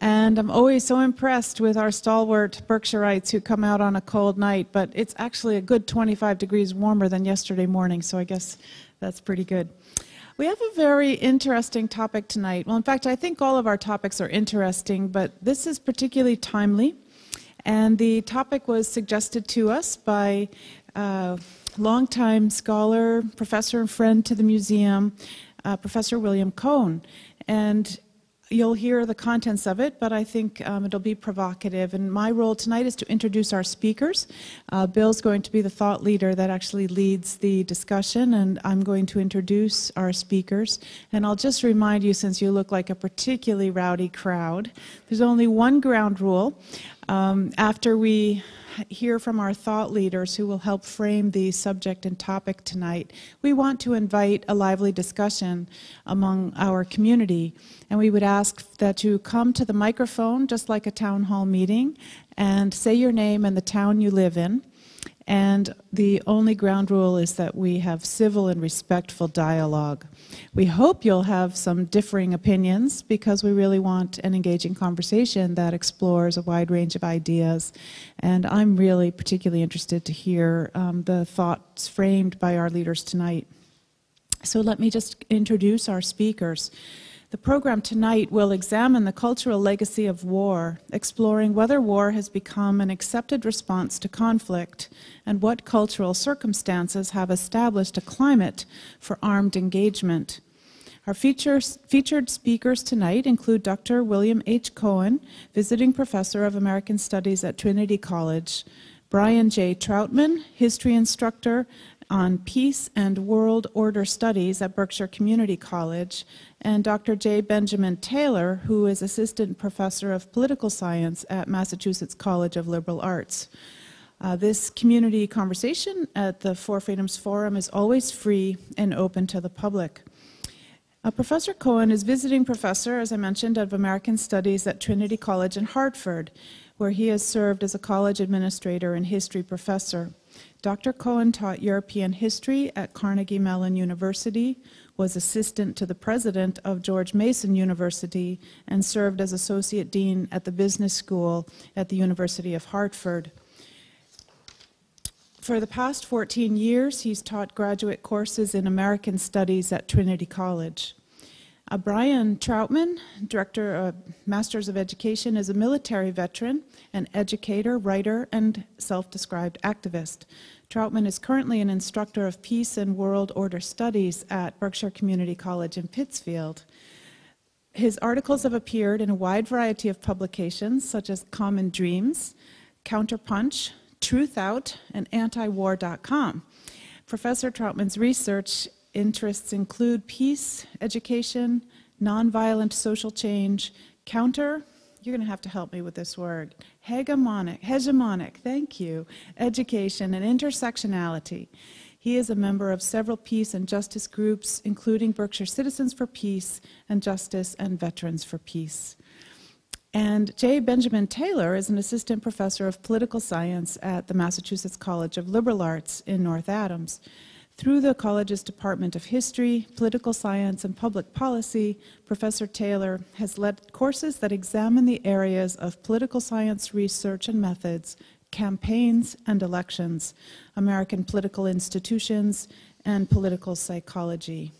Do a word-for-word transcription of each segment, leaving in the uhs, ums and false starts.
And I'm always so impressed with our stalwart Berkshirites who come out on a cold night, but it's actually a good twenty-five degrees warmer than yesterday morning, so I guess that's pretty good. We have a very interesting topic tonight. Well, in fact, I think all of our topics are interesting, but this is particularly timely. And the topic was suggested to us by uh, longtime scholar, professor, and friend to the museum, uh, Professor William Cohn. And you'll hear the contents of it, but I think um, it'll be provocative. And my role tonight is to introduce our speakers. Uh, Bill's going to be the thought leader that actually leads the discussion, and I'm going to introduce our speakers. And I'll just remind you, since you look like a particularly rowdy crowd, there's only one ground rule. Um, after we hear from our thought leaders who will help frame the subject and topic tonight, we want to invite a lively discussion among our community. And we would ask that you come to the microphone, just like a town hall meeting, and say your name and the town you live in. And the only ground rule is that we have civil and respectful dialogue. We hope you'll have some differing opinions, because we really want an engaging conversation that explores a wide range of ideas. And I'm really particularly interested to hear um, the thoughts framed by our leaders tonight. So let me just introduce our speakers. The program tonight will examine the cultural legacy of war, exploring whether war has become an accepted response to conflict and what cultural circumstances have established a climate for armed engagement. Our features, featured speakers tonight include Doctor William H. Cohn, visiting professor of American Studies at Trinity College, Brian J. Trautman, history instructor on Peace and World Order Studies at Berkshire Community College, and Doctor J. Benjamin Taylor, who is Assistant Professor of Political Science at Massachusetts College of Liberal Arts. Uh, this community conversation at the Four Freedoms Forum is always free and open to the public. Uh, Professor Cohn is visiting professor, as I mentioned, of American Studies at Trinity College in Hartford, where he has served as a college administrator and history professor. Doctor Cohn taught European history at Carnegie Mellon University, was assistant to the president of George Mason University, and served as associate dean at the business school at the University of Hartford. For the past fourteen years, he's taught graduate courses in American Studies at Trinity College. Uh, Brian Trautman, Director of Masters of Education, is a military veteran, an educator, writer, and self-described activist. Trautman is currently an instructor of Peace and World Order Studies at Berkshire Community College in Pittsfield. His articles have appeared in a wide variety of publications, such as Common Dreams, CounterPunch, Truthout, and Antiwar dot com. Professor Trautman's research interests include peace, education, nonviolent social change, counter, you're going to have to help me with this word, hegemonic, hegemonic, thank you, education, and intersectionality. He is a member of several peace and justice groups, including Berkshire Citizens for Peace and Justice and Veterans for Peace. And J. Benjamin Taylor is an assistant professor of political science at the Massachusetts College of Liberal Arts in North Adams. Through the college's Department of History, Political Science, and Public Policy, Professor Taylor has led courses that examine the areas of political science research and methods, campaigns and elections, American political institutions, and political psychology.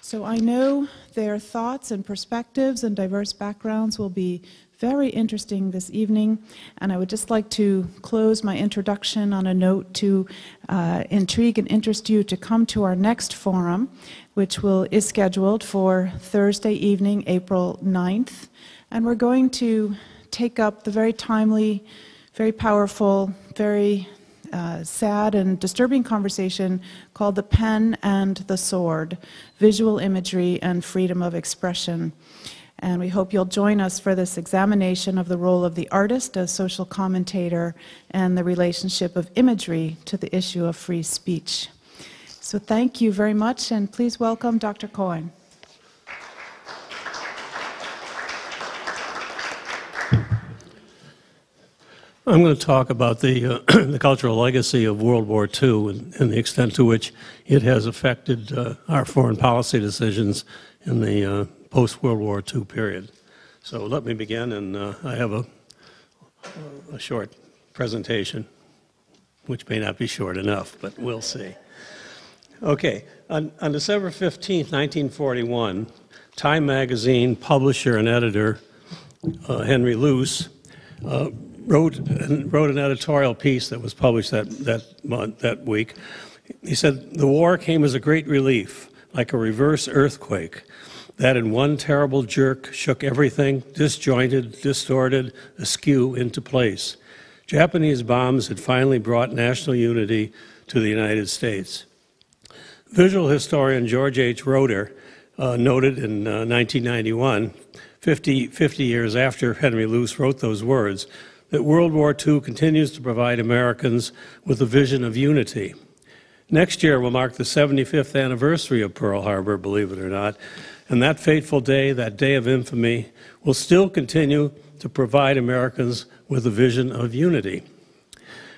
So I know their thoughts and perspectives and diverse backgrounds will be very interesting this evening, and I would just like to close my introduction on a note to uh, intrigue and interest you to come to our next forum, which will, is scheduled for Thursday evening, April ninth, and we're going to take up the very timely, very powerful, very Uh, sad and disturbing conversation called The Pen and the Sword, Visual Imagery and Freedom of Expression. And we hope you'll join us for this examination of the role of the artist as social commentator and the relationship of imagery to the issue of free speech. So thank you very much, and please welcome Doctor Cohn. I'm going to talk about the, uh, the cultural legacy of World War Two and, and the extent to which it has affected uh, our foreign policy decisions in the uh, post-World War Two period. So let me begin, and uh, I have a, a short presentation, which may not be short enough, but we'll see. Okay, on, on December fifteenth, nineteen forty-one, Time magazine publisher and editor uh, Henry Luce uh, wrote, wrote an editorial piece that was published that, that month, that week. He said, "The war came as a great relief, like a reverse earthquake, that in one terrible jerk shook everything, disjointed, distorted, askew into place. Japanese bombs had finally brought national unity to the United States." Visual historian George H. Roeder uh, noted in uh, nineteen ninety-one, fifty, fifty years after Henry Luce wrote those words, that World War Two continues to provide Americans with a vision of unity. Next year will mark the seventy-fifth anniversary of Pearl Harbor, believe it or not, and that fateful day, that day of infamy, will still continue to provide Americans with a vision of unity.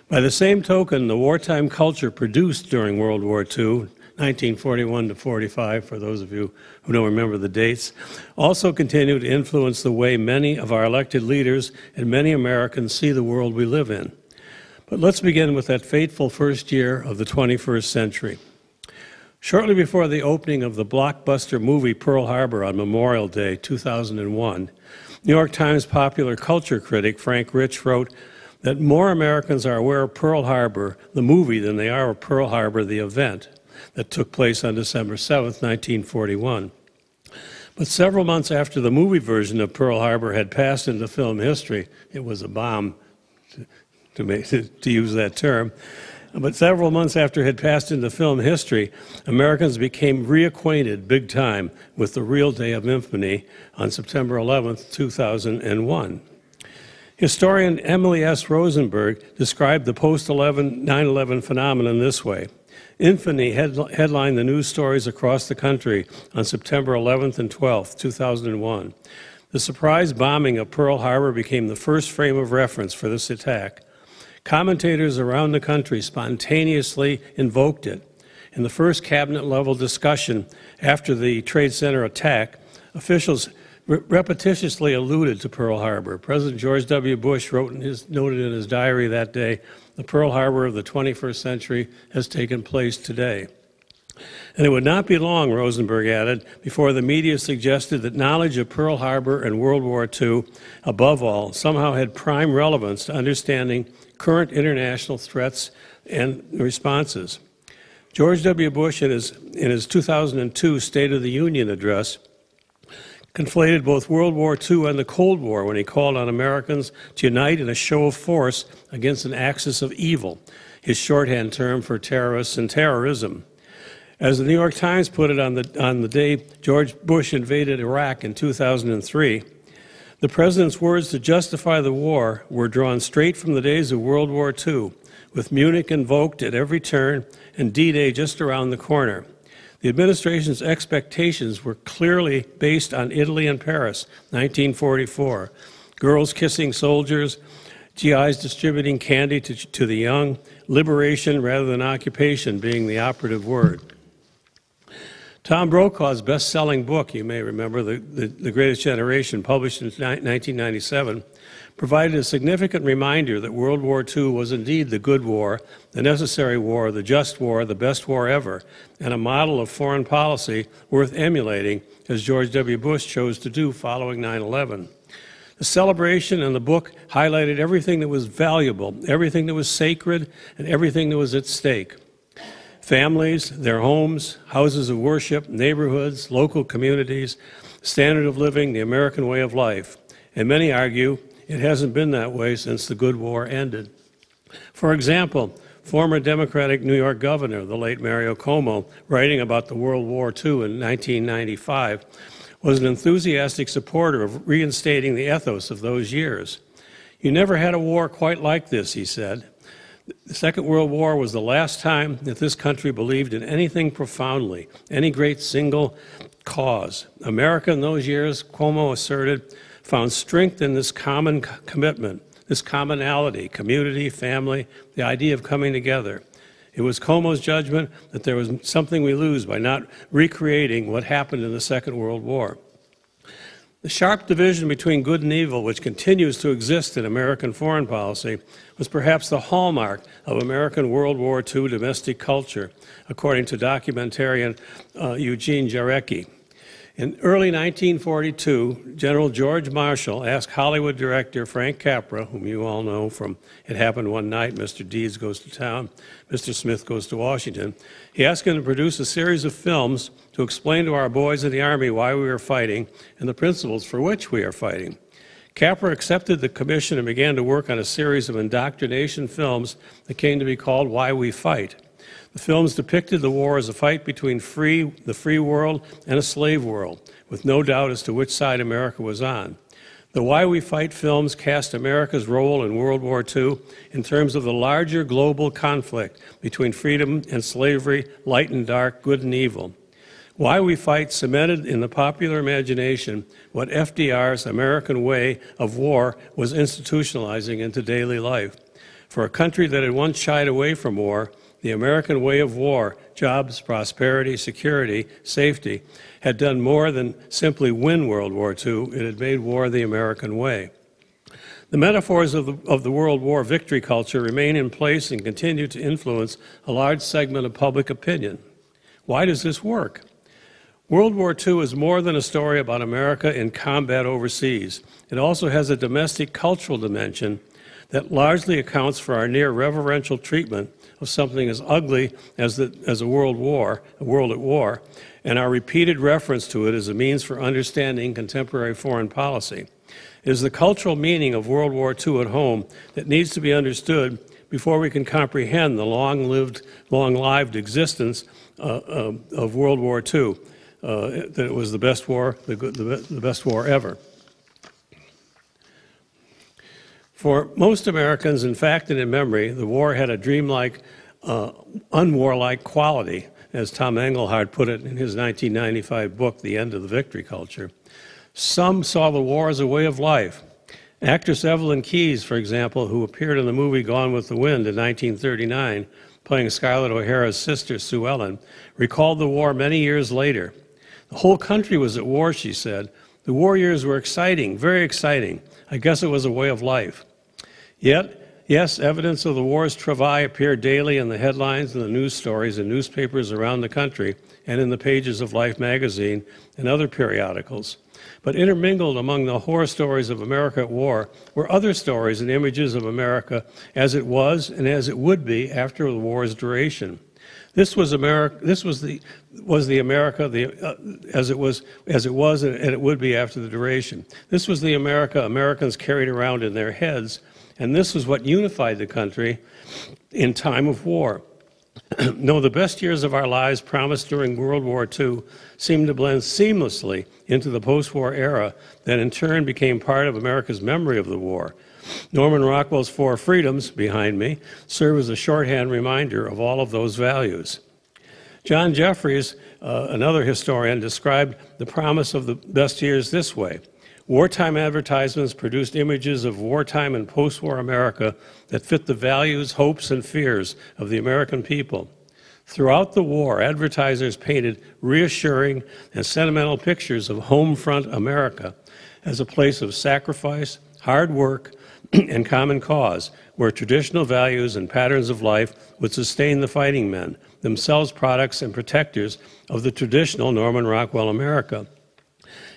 By the same token, the wartime culture produced during World War Two, nineteen forty-one to forty-five, for those of you who don't remember the dates, also continue to influence the way many of our elected leaders and many Americans see the world we live in. But let's begin with that fateful first year of the twenty-first century. Shortly before the opening of the blockbuster movie Pearl Harbor on Memorial Day two thousand one, New York Times popular culture critic Frank Rich wrote that more Americans are aware of Pearl Harbor, the movie, than they are of Pearl Harbor, the event that took place on December seventh, nineteen forty-one. But several months after the movie version of Pearl Harbor had passed into film history, it was a bomb, To, make, to, to use that term, but several months after it had passed into film history, Americans became reacquainted big time with the real day of infamy on September eleventh, two thousand one. Historian Emily S. Rosenberg described the post nine eleven phenomenon this way. Infamy head, headlined the news stories across the country on September eleventh and twelfth, two thousand one. The surprise bombing of Pearl Harbor became the first frame of reference for this attack. Commentators around the country spontaneously invoked it. In the first cabinet-level discussion after the Trade Center attack, officials re repetitiously alluded to Pearl Harbor. President George W. Bush wrote in his, noted in his diary that day, "The Pearl Harbor of the twenty-first century has taken place today." And it would not be long, Rosenberg added, before the media suggested that knowledge of Pearl Harbor and World War Two, above all, somehow had prime relevance to understanding current international threats and responses. George W. Bush, in his, in his two thousand two State of the Union address, conflated both World War Two and the Cold War when he called on Americans to unite in a show of force against an axis of evil, his shorthand term for terrorists and terrorism. As the New York Times put it on the, on the day George Bush invaded Iraq in two thousand three, the president's words to justify the war were drawn straight from the days of World War Two, with Munich invoked at every turn and D-Day just around the corner. The administration's expectations were clearly based on Italy and Paris, nineteen forty-four, girls kissing soldiers, G Is distributing candy to, to the young, liberation rather than occupation being the operative word. Tom Brokaw's best-selling book, you may remember, The, the, the Greatest Generation, published in nineteen ninety-seven, provided a significant reminder that World War Two was indeed the good war, the necessary war, the just war, the best war ever, and a model of foreign policy worth emulating, as George W. Bush chose to do following nine eleven. The celebration and the book highlighted everything that was valuable, everything that was sacred, and everything that was at stake. Families, their homes, houses of worship, neighborhoods, local communities, standard of living, the American way of life. And many argue it hasn't been that way since the good war ended. For example, former Democratic New York governor, the late Mario Cuomo, writing about the World War Two in nineteen ninety-five, was an enthusiastic supporter of reinstating the ethos of those years. "You never had a war quite like this," he said. "The Second World War was the last time that this country believed in anything profoundly, any great single cause. America in those years," Cuomo asserted, "found strength in this common commitment, this commonality, community, family, the idea of coming together. It was Cuomo's judgment that there was something we lose by not recreating what happened in the Second World War." The sharp division between good and evil, which continues to exist in American foreign policy, was perhaps the hallmark of American World War Two domestic culture, according to documentarian uh, Eugene Jarecki. In early nineteen forty-two, General George Marshall asked Hollywood director Frank Capra, whom you all know from It Happened One Night, Mister Deeds Goes to Town, Mister Smith Goes to Washington, he asked him to produce a series of films to explain to our boys in the Army why we were fighting and the principles for which we are fighting. Capra accepted the commission and began to work on a series of indoctrination films that came to be called Why We Fight. The films depicted the war as a fight between free, the free world and a slave world, with no doubt as to which side America was on. The Why We Fight films cast America's role in World War Two in terms of the larger global conflict between freedom and slavery, light and dark, good and evil. Why We Fight cemented in the popular imagination what F D R's American way of war was institutionalizing into daily life. For a country that had once shied away from war, the American way of war, jobs, prosperity, security, safety, had done more than simply win World War Two. It had made war the American way. The metaphors of the, of the World War victory culture remain in place and continue to influence a large segment of public opinion. Why does this work? World War Two is more than a story about America in combat overseas. It also has a domestic cultural dimension that largely accounts for our near reverential treatment of something as ugly as, the, as a world war, a world at war, and our repeated reference to it as a means for understanding contemporary foreign policy. It is the cultural meaning of World War Two at home that needs to be understood before we can comprehend the long-lived, long-lived existence uh, uh, of World War Two, uh, that it was the best war, the, the, the best war ever. For most Americans, in fact and in memory, the war had a dreamlike, uh, unwarlike quality, as Tom Engelhardt put it in his nineteen ninety-five book, The End of the Victory Culture. Some saw the war as a way of life. Actress Evelyn Keyes, for example, who appeared in the movie Gone with the Wind in nineteen thirty-nine, playing Scarlett O'Hara's sister, Sue Ellen, recalled the war many years later. The whole country was at war, she said. The war years were exciting, very exciting. I guess it was a way of life. Yet, yes, evidence of the war's travail appeared daily in the headlines and the news stories in newspapers around the country and in the pages of Life magazine and other periodicals. But intermingled among the horror stories of America at war were other stories and images of America as it was and as it would be after the war's duration. This was America. This was the was the America the uh, as it was as it was and it would be after the duration. This was the America Americans carried around in their heads, and this was what unified the country in time of war. No, the best years of our lives promised during World War Two seemed to blend seamlessly into the post-war era that in turn became part of America's memory of the war. Norman Rockwell's Four Freedoms, behind me, serve as a shorthand reminder of all of those values. John Jeffries, uh, another historian, described the promise of the best years this way. Wartime advertisements produced images of wartime and post-war America that fit the values, hopes, and fears of the American people. Throughout the war, advertisers painted reassuring and sentimental pictures of home front America as a place of sacrifice, hard work, and common cause, where traditional values and patterns of life would sustain the fighting men, themselves products and protectors of the traditional Norman Rockwell America.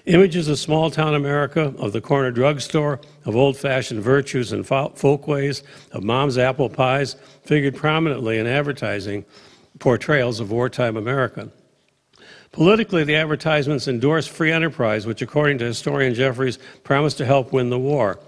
Images of small-town America, of the corner drugstore, of old-fashioned virtues and folkways, of mom's apple pies, figured prominently in advertising portrayals of wartime America. Politically, the advertisements endorsed free enterprise, which, according to historian Jeffries, promised to help win the war,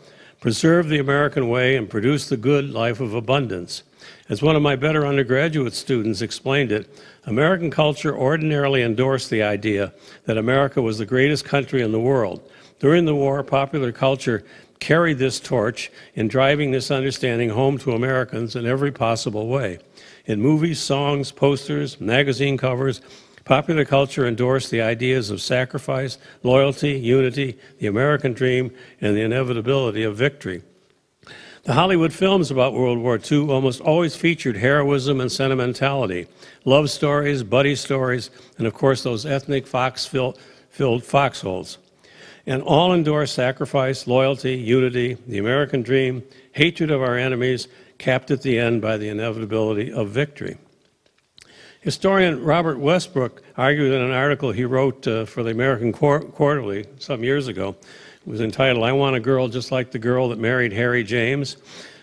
preserve the American way, and produce the good life of abundance. As one of my better undergraduate students explained it, American culture ordinarily endorsed the idea that America was the greatest country in the world. During the war, popular culture carried this torch in driving this understanding home to Americans in every possible way. In movies, songs, posters, magazine covers, popular culture endorsed the ideas of sacrifice, loyalty, unity, the American dream, and the inevitability of victory. The Hollywood films about World War Two almost always featured heroism and sentimentality, love stories, buddy stories, and of course those ethnic fox-filled foxholes. and all endorse sacrifice, loyalty, unity, the American dream, hatred of our enemies, capped at the end by the inevitability of victory. Historian Robert Westbrook argued in an article he wrote uh, for the American Quar- Quarterly some years ago. It was entitled, "I Want a Girl Just Like the Girl That Married Harry James,"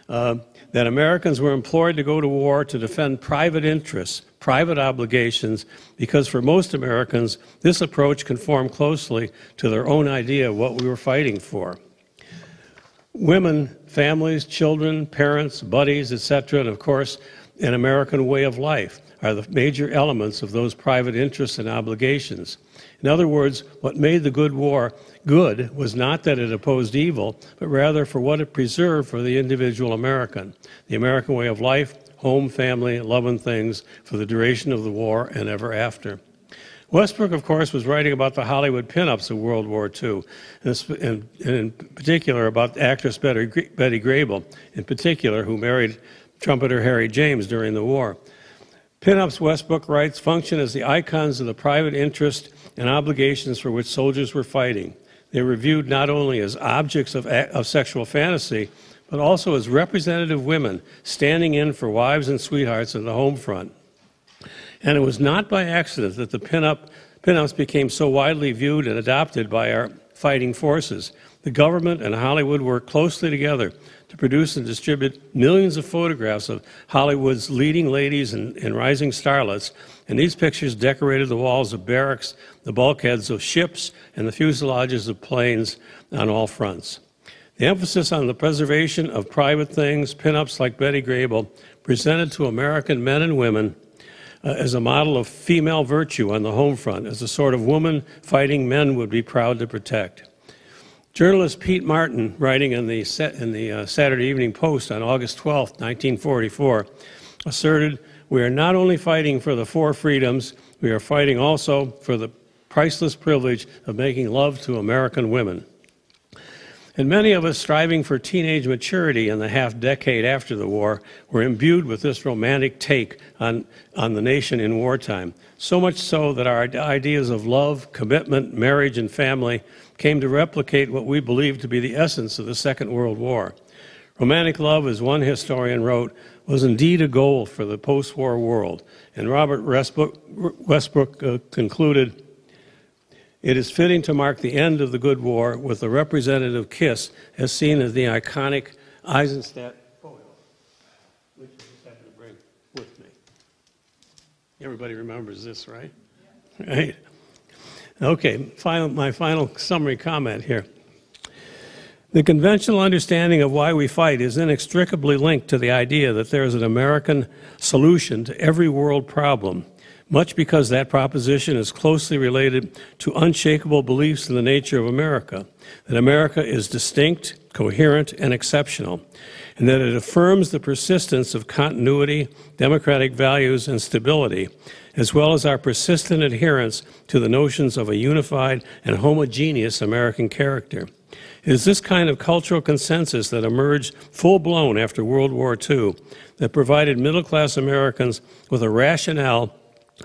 uh, that Americans were employed to go to war to defend private interests, private obligations, because for most Americans, this approach conformed closely to their own idea of what we were fighting for. Women, families, children, parents, buddies, et cetera, and of course, an American way of life are the major elements of those private interests and obligations. In other words, what made the good war good was not that it opposed evil, but rather for what it preserved for the individual American, the American way of life, home, family, love and things for the duration of the war and ever after. Westbrook, of course, was writing about the Hollywood pinups of World War Two, and in particular about actress Betty Grable, in particular, who married trumpeter Harry James during the war. Pinups, Westbrook writes, function as the icons of the private interest and obligations for which soldiers were fighting. They were viewed not only as objects of, of sexual fantasy, but also as representative women standing in for wives and sweethearts in the home front. And it was not by accident that the pinup, pinups became so widely viewed and adopted by our fighting forces. The government and Hollywood worked closely together to produce and distribute millions of photographs of Hollywood's leading ladies and, and rising starlets, and these pictures decorated the walls of barracks, the bulkheads of ships, and the fuselages of planes on all fronts. The emphasis on the preservation of private things, pinups like Betty Grable, presented to American men and women uh, as a model of female virtue on the home front, as the sort of woman fighting men would be proud to protect. Journalist Pete Martin, writing in the, in the uh, Saturday Evening Post on August twelfth, nineteen forty-four, asserted, "We are not only fighting for the four freedoms, we are fighting also for the priceless privilege of making love to American women." And many of us striving for teenage maturity in the half decade after the war were imbued with this romantic take on, on the nation in wartime, so much so that our ideas of love, commitment, marriage, and family came to replicate what we believed to be the essence of the Second World War. Romantic love, as one historian wrote, was indeed a goal for the post-war world. And Robert Westbrook, Westbrook uh, concluded, "It is fitting to mark the end of the good war with the representative kiss as seen as the iconic Eisenstadt photo," which I just happened to bring with me. Everybody remembers this, right? Yeah. Right. Okay, final, my final summary comment here. The conventional understanding of why we fight is inextricably linked to the idea that there is an American solution to every world problem, much because that proposition is closely related to unshakable beliefs in the nature of America, that America is distinct, coherent, and exceptional, and that it affirms the persistence of continuity, democratic values, and stability, as well as our persistent adherence to the notions of a unified and homogeneous American character. It is this kind of cultural consensus that emerged full-blown after World War Two that provided middle-class Americans with a rationale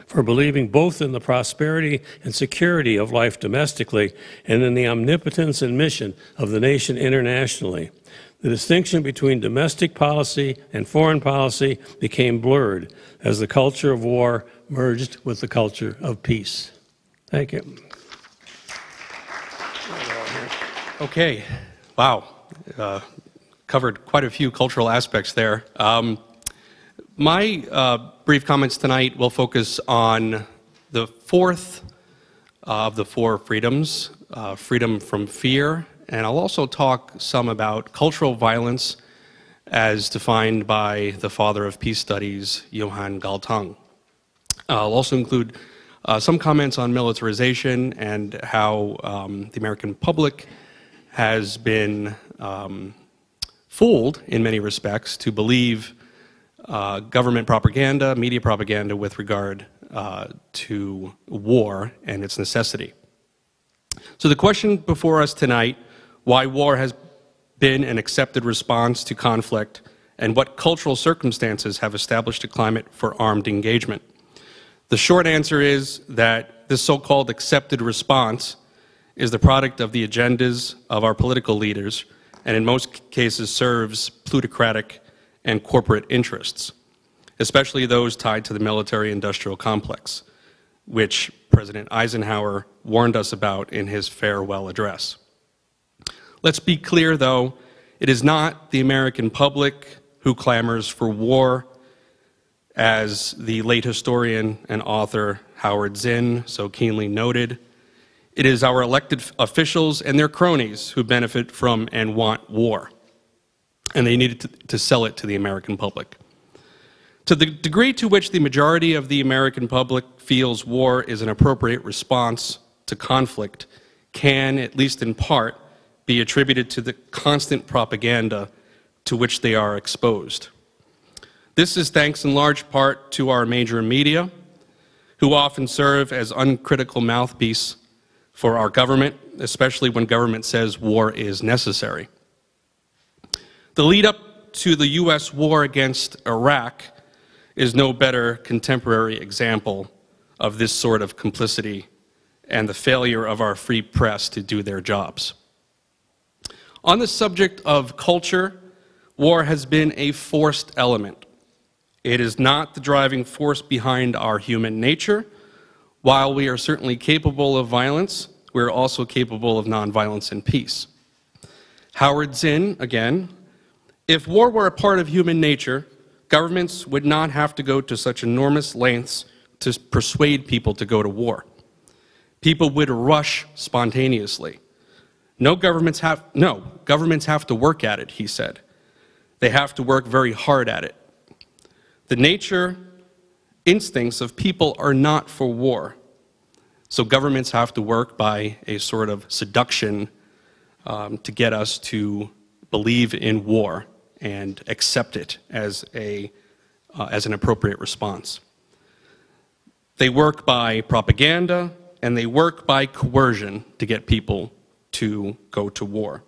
for believing both in the prosperity and security of life domestically and in the omnipotence and mission of the nation internationally. The distinction between domestic policy and foreign policy became blurred as the culture of war merged with the culture of peace. Thank you. Okay. Wow. Uh, covered quite a few cultural aspects there. Um, My uh, brief comments tonight will focus on the fourth of the four freedoms, uh, freedom from fear, and I'll also talk some about cultural violence as defined by the father of peace studies, Johann Galtung. I'll also include uh, some comments on militarization and how um, the American public has been um, fooled in many respects to believe Uh, government propaganda, media propaganda with regard uh, to war and its necessity. So the question before us tonight, why war has been an accepted response to conflict and what cultural circumstances have established a climate for armed engagement. The short answer is that this so-called accepted response is the product of the agendas of our political leaders, and in most cases serves plutocratic and corporate interests, especially those tied to the military-industrial complex, which President Eisenhower warned us about in his farewell address. Let's be clear, though, it is not the American public who clamors for war, as the late historian and author Howard Zinn so keenly noted. It is our elected officials and their cronies who benefit from and want war, and they needed to, to sell it to the American public. To the degree to which the majority of the American public feels war is an appropriate response to conflict can, at least in part, be attributed to the constant propaganda to which they are exposed. This is thanks in large part to our major media, who often serve as uncritical mouthpiece for our government, especially when government says war is necessary. The lead up to the U S war against Iraq is no better contemporary example of this sort of complicity and the failure of our free press to do their jobs. On the subject of culture, war has been a forced element. It is not the driving force behind our human nature. While we are certainly capable of violence, we are also capable of nonviolence and peace. Howard Zinn, again, if war were a part of human nature, governments would not have to go to such enormous lengths to persuade people to go to war. People would rush spontaneously. No governments have, no, governments have to work at it, he said. They have to work very hard at it. The nature instincts of people are not for war, so governments have to work by a sort of seduction um, to get us to believe in war and accept it as a uh, as an appropriate response. They work by propaganda, and they work by coercion to get people to go to war.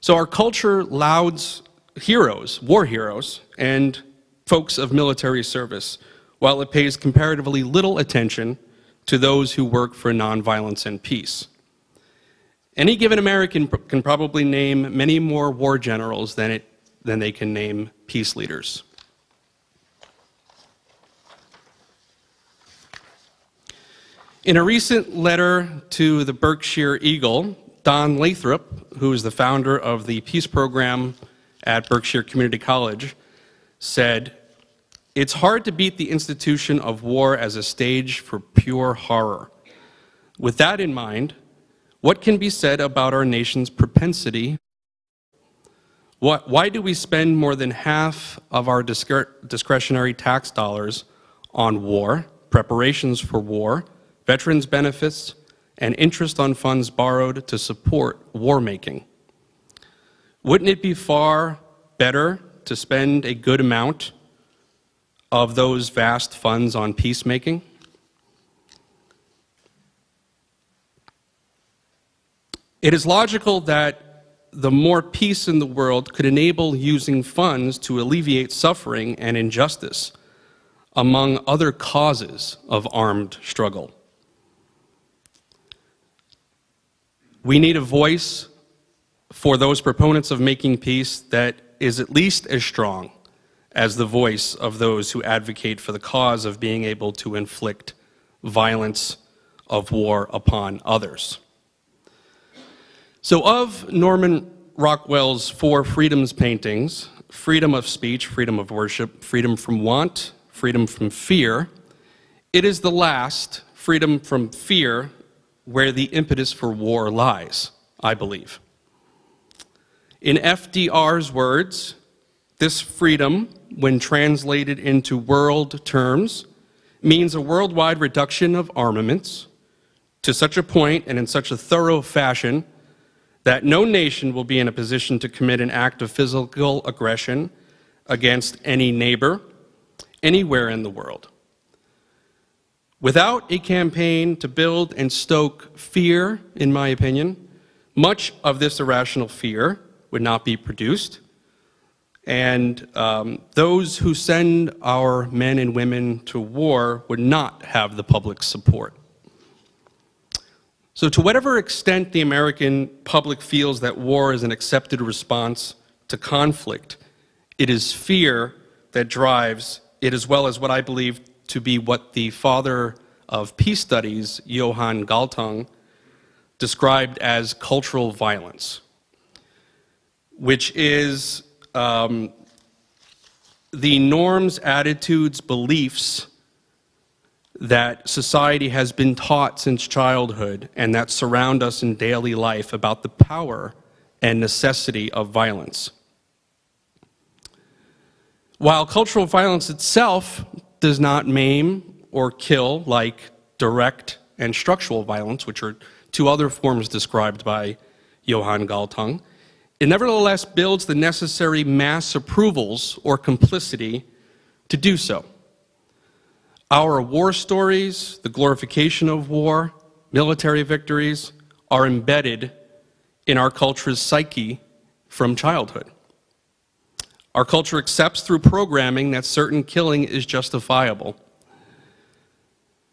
So our culture lauds heroes, war heroes, and folks of military service, while it pays comparatively little attention to those who work for nonviolence and peace. Any given American can probably name many more war generals than, it, than they can name peace leaders. In a recent letter to the Berkshire Eagle, Don Lathrop, who is the founder of the peace program at Berkshire Community College, said, "It's hard to beat the institution of war as a stage for pure horror. With that in mind, what can be said about our nation's propensity? What, why do we spend more than half of our discretionary tax dollars on war, preparations for war, veterans' benefits, and interest on funds borrowed to support war-making? Wouldn't it be far better to spend a good amount of those vast funds on peacemaking?" It is logical that the more peace in the world could enable using funds to alleviate suffering and injustice, among other causes of armed struggle. We need a voice for those proponents of making peace that is at least as strong as the voice of those who advocate for the cause of being able to inflict violence of war upon others. So of Norman Rockwell's Four Freedoms paintings, freedom of speech, freedom of worship, freedom from want, freedom from fear, it is the last, freedom from fear, where the impetus for war lies, I believe. In F D R's words, this freedom, when translated into world terms, means a worldwide reduction of armaments to such a point and in such a thorough fashion that no nation will be in a position to commit an act of physical aggression against any neighbor anywhere in the world. Without a campaign to build and stoke fear, in my opinion, much of this irrational fear would not be produced, and um, those who send our men and women to war would not have the public's support. So to whatever extent the American public feels that war is an accepted response to conflict, it is fear that drives it, as well as what I believe to be what the father of peace studies, Johann Galtung, described as cultural violence, which is um, the norms, attitudes, beliefs that society has been taught since childhood and that surround us in daily life about the power and necessity of violence. While cultural violence itself does not maim or kill like direct and structural violence, which are two other forms described by Johann Galtung, it nevertheless builds the necessary mass approvals or complicity to do so. Our war stories, the glorification of war, military victories, are embedded in our culture's psyche from childhood. Our culture accepts through programming that certain killing is justifiable.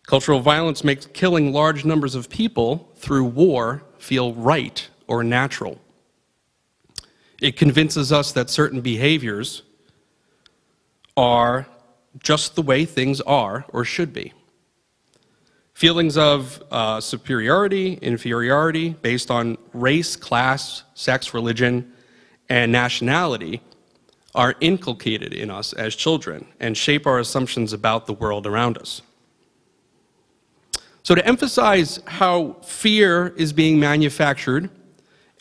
Cultural violence makes killing large numbers of people through war feel right or natural. It convinces us that certain behaviors are just the way things are or should be. Feelings of uh, superiority, inferiority, based on race, class, sex, religion, and nationality are inculcated in us as children and shape our assumptions about the world around us. So to emphasize how fear is being manufactured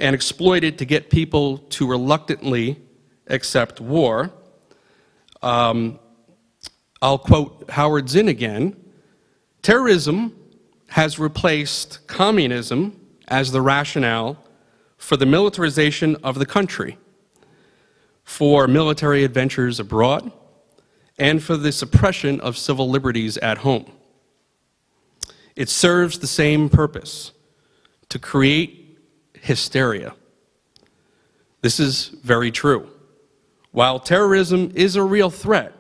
and exploited to get people to reluctantly accept war, um, I'll quote Howard Zinn again. Terrorism has replaced communism as the rationale for the militarization of the country, for military adventures abroad, and for the suppression of civil liberties at home. It serves the same purpose, to create hysteria. This is very true. While terrorism is a real threat,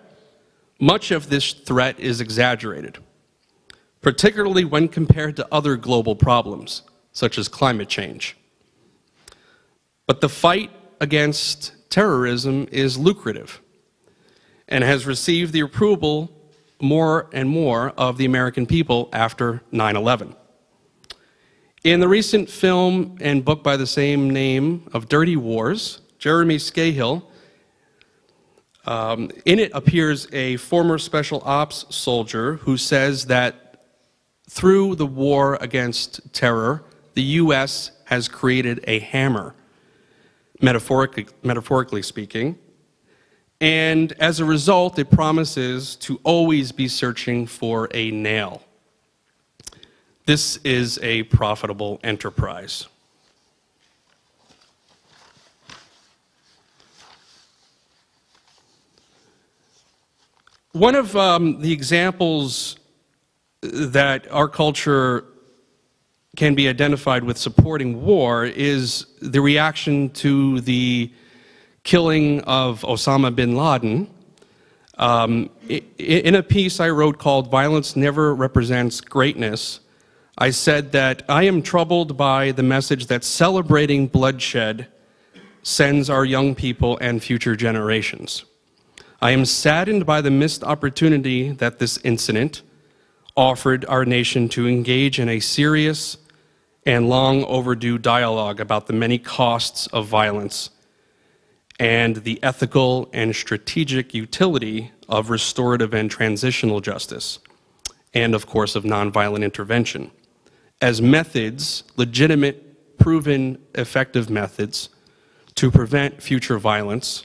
much of this threat is exaggerated, particularly when compared to other global problems, such as climate change. But the fight against terrorism is lucrative and has received the approval more and more of the American people after nine eleven. In the recent film and book by the same name of Dirty Wars, Jeremy Scahill, Um, in it appears a former special ops soldier who says that through the war against terror, the U S has created a hammer, metaphorically, metaphorically speaking, and as a result, it promises to always be searching for a nail. This is a profitable enterprise. One of um, the examples that our culture can be identified with supporting war is the reaction to the killing of Osama bin Laden. Um, in a piece I wrote called "Violence Never Represents Greatness," I said that I am troubled by the message that celebrating bloodshed sends our young people and future generations. I am saddened by the missed opportunity that this incident offered our nation to engage in a serious and long overdue dialogue about the many costs of violence and the ethical and strategic utility of restorative and transitional justice, and of course of nonviolent intervention, as methods, legitimate, proven, effective methods to prevent future violence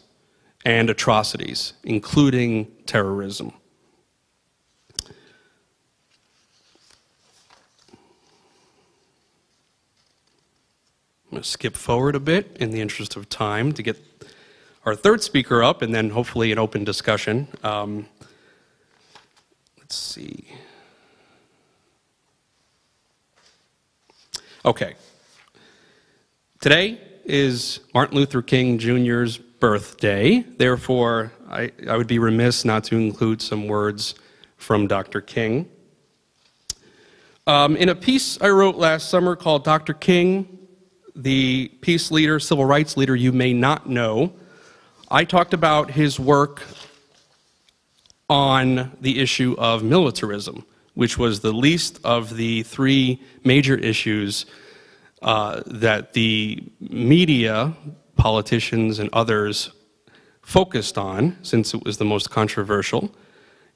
and atrocities, including terrorism. I'm going to skip forward a bit in the interest of time to get our third speaker up and then hopefully an open discussion. Um, let's see. Okay. Today is Martin Luther King Junior's birthday. Therefore, I, I would be remiss not to include some words from Doctor King. Um, in a piece I wrote last summer called Doctor King, the Peace Leader, Civil Rights Leader You May Not Know, I talked about his work on the issue of militarism, which was the least of the three major issues uh, that the media, politicians, and others focused on, since it was the most controversial.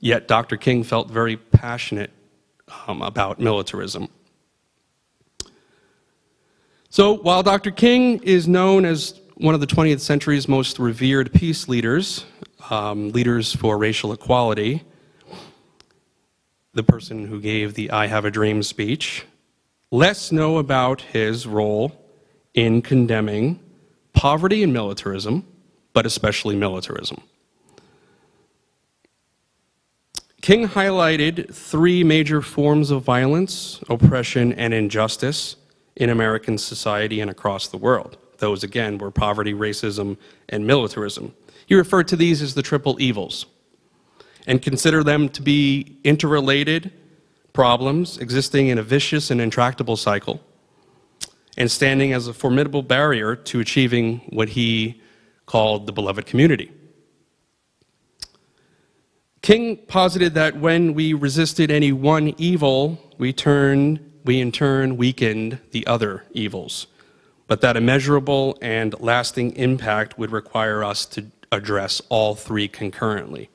Yet Doctor King felt very passionate um, about militarism. So while Doctor King is known as one of the twentieth century's most revered peace leaders, um, leaders for racial equality, the person who gave the I Have a Dream speech, less know about his role in condemning poverty and militarism, but especially militarism. King highlighted three major forms of violence, oppression, and injustice in American society and across the world. Those, again, were poverty, racism, and militarism. He referred to these as the triple evils and considered them to be interrelated problems existing in a vicious and intractable cycle and standing as a formidable barrier to achieving what he called the beloved community. King posited that when we resisted any one evil, we turned we in turn weakened the other evils, but that a measurable and lasting impact would require us to address all three concurrently.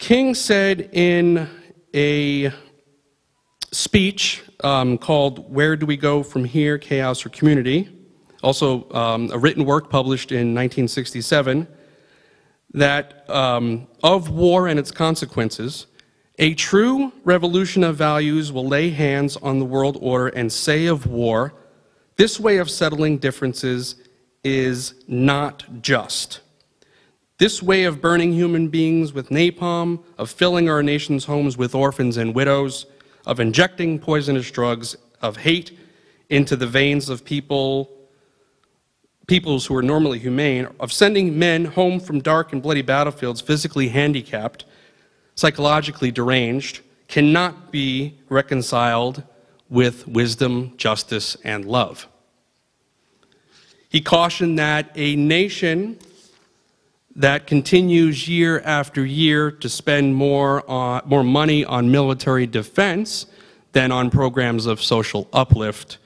King said in a speech um, called Where Do We Go From Here, Chaos or Community, also um, a written work published in nineteen sixty-seven, that um, of war and its consequences, a true revolution of values will lay hands on the world order and say of war, this way of settling differences is not just. This way of burning human beings with napalm, of filling our nation's homes with orphans and widows, of injecting poisonous drugs of hate into the veins of people, peoples who are normally humane, of sending men home from dark and bloody battlefields physically handicapped, psychologically deranged, cannot be reconciled with wisdom, justice, and love. He cautioned that a nation that continues year after year to spend more, on, more money on military defense than on programs of social uplift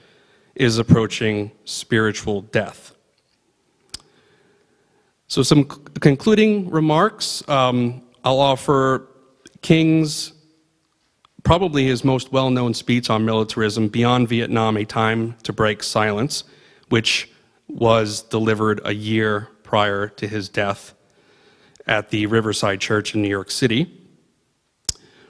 is approaching spiritual death. So some concluding remarks. Um, I'll offer King's, probably his most well-known speech on militarism, Beyond Vietnam, A Time to Break Silence, which was delivered a year prior to his death at the Riverside Church in New York City.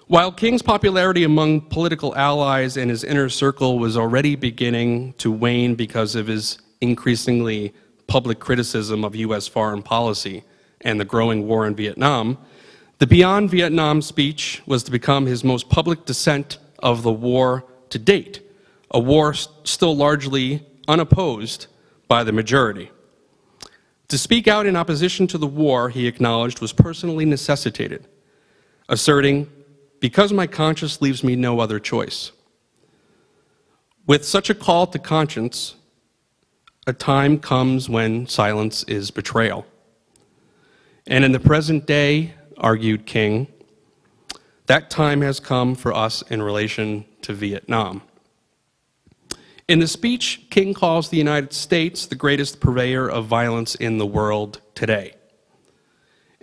While King's popularity among political allies and his inner circle was already beginning to wane because of his increasingly public criticism of U S foreign policy and the growing war in Vietnam, the Beyond Vietnam speech was to become his most public dissent of the war to date, a war still largely unopposed by the majority. To speak out in opposition to the war, he acknowledged, was personally necessitated, asserting, because my conscience leaves me no other choice. With such a call to conscience, a time comes when silence is betrayal. And in the present day, argued King, that time has come for us in relation to Vietnam. In the speech, King calls the United States the greatest purveyor of violence in the world today,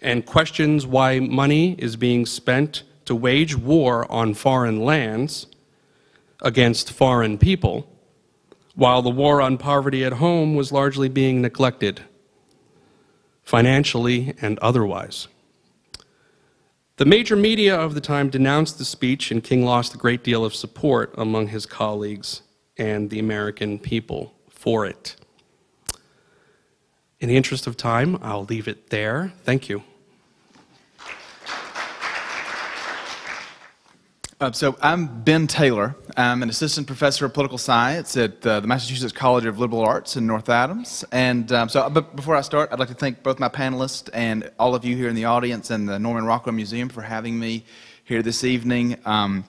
and questions why money is being spent to wage war on foreign lands against foreign people, while the war on poverty at home was largely being neglected, financially and otherwise. The major media of the time denounced the speech, and King lost a great deal of support among his colleagues and the American people for it. In the interest of time, I'll leave it there. Thank you. Uh, so I'm Ben Taylor. I'm an assistant professor of political science at uh, the Massachusetts College of Liberal Arts in North Adams. And um, so, but before I start, I'd like to thank both my panelists and all of you here in the audience and the Norman Rockwell Museum for having me here this evening. Um,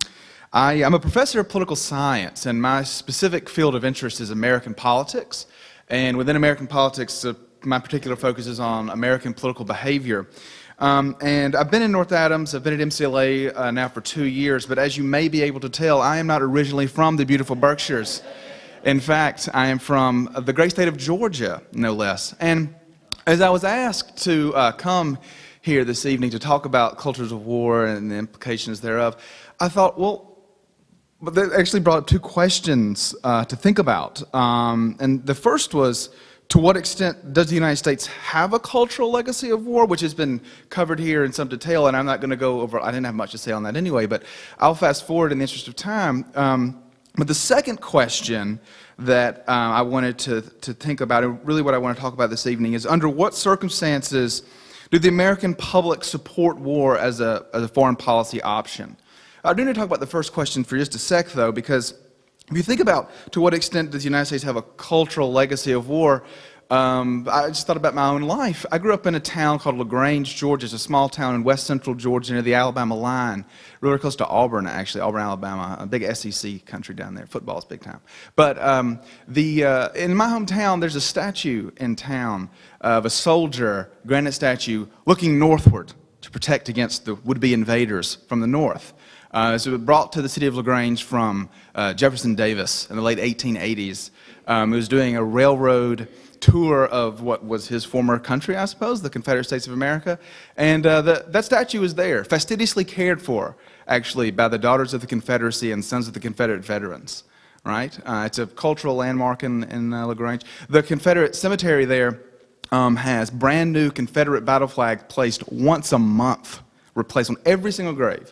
I, I'm a professor of political science, and my specific field of interest is American politics. And within American politics, uh, my particular focus is on American political behavior. Um, and I've been in North Adams, I've been at M C L A uh, now for two years, but as you may be able to tell, I am not originally from the beautiful Berkshires. In fact, I am from the great state of Georgia, no less. And as I was asked to uh, come here this evening to talk about cultures of war and the implications thereof, I thought, well, but that actually brought up two questions uh, to think about. Um, and the first was, to what extent does the United States have a cultural legacy of war, which has been covered here in some detail, and I'm not going to go over, I didn't have much to say on that anyway, but I'll fast forward in the interest of time. Um, but the second question that uh, I wanted to, to think about, and really what I want to talk about this evening, is under what circumstances do the American public support war as a, as a foreign policy option? I do need to talk about the first question for just a sec, though, because if you think about to what extent does the United States have a cultural legacy of war, um, I just thought about my own life. I grew up in a town called LaGrange, Georgia. It's a small town in west central Georgia near the Alabama line, really close to Auburn, actually, Auburn, Alabama, a big S E C country down there. Football is big time. But um, the, uh, in my hometown, there's a statue in town of a soldier, granite statue, looking northward to protect against the would-be invaders from the north. Uh, so it was brought to the city of LaGrange from uh, Jefferson Davis in the late eighteen eighties. Um, he was doing a railroad tour of what was his former country, I suppose, the Confederate States of America. And uh, the, that statue was there, fastidiously cared for, actually, by the Daughters of the Confederacy and Sons of the Confederate Veterans, right? Uh, it's a cultural landmark in, in uh, LaGrange. The Confederate cemetery there um, has brand new Confederate battle flags placed once a month, replaced on every single grave.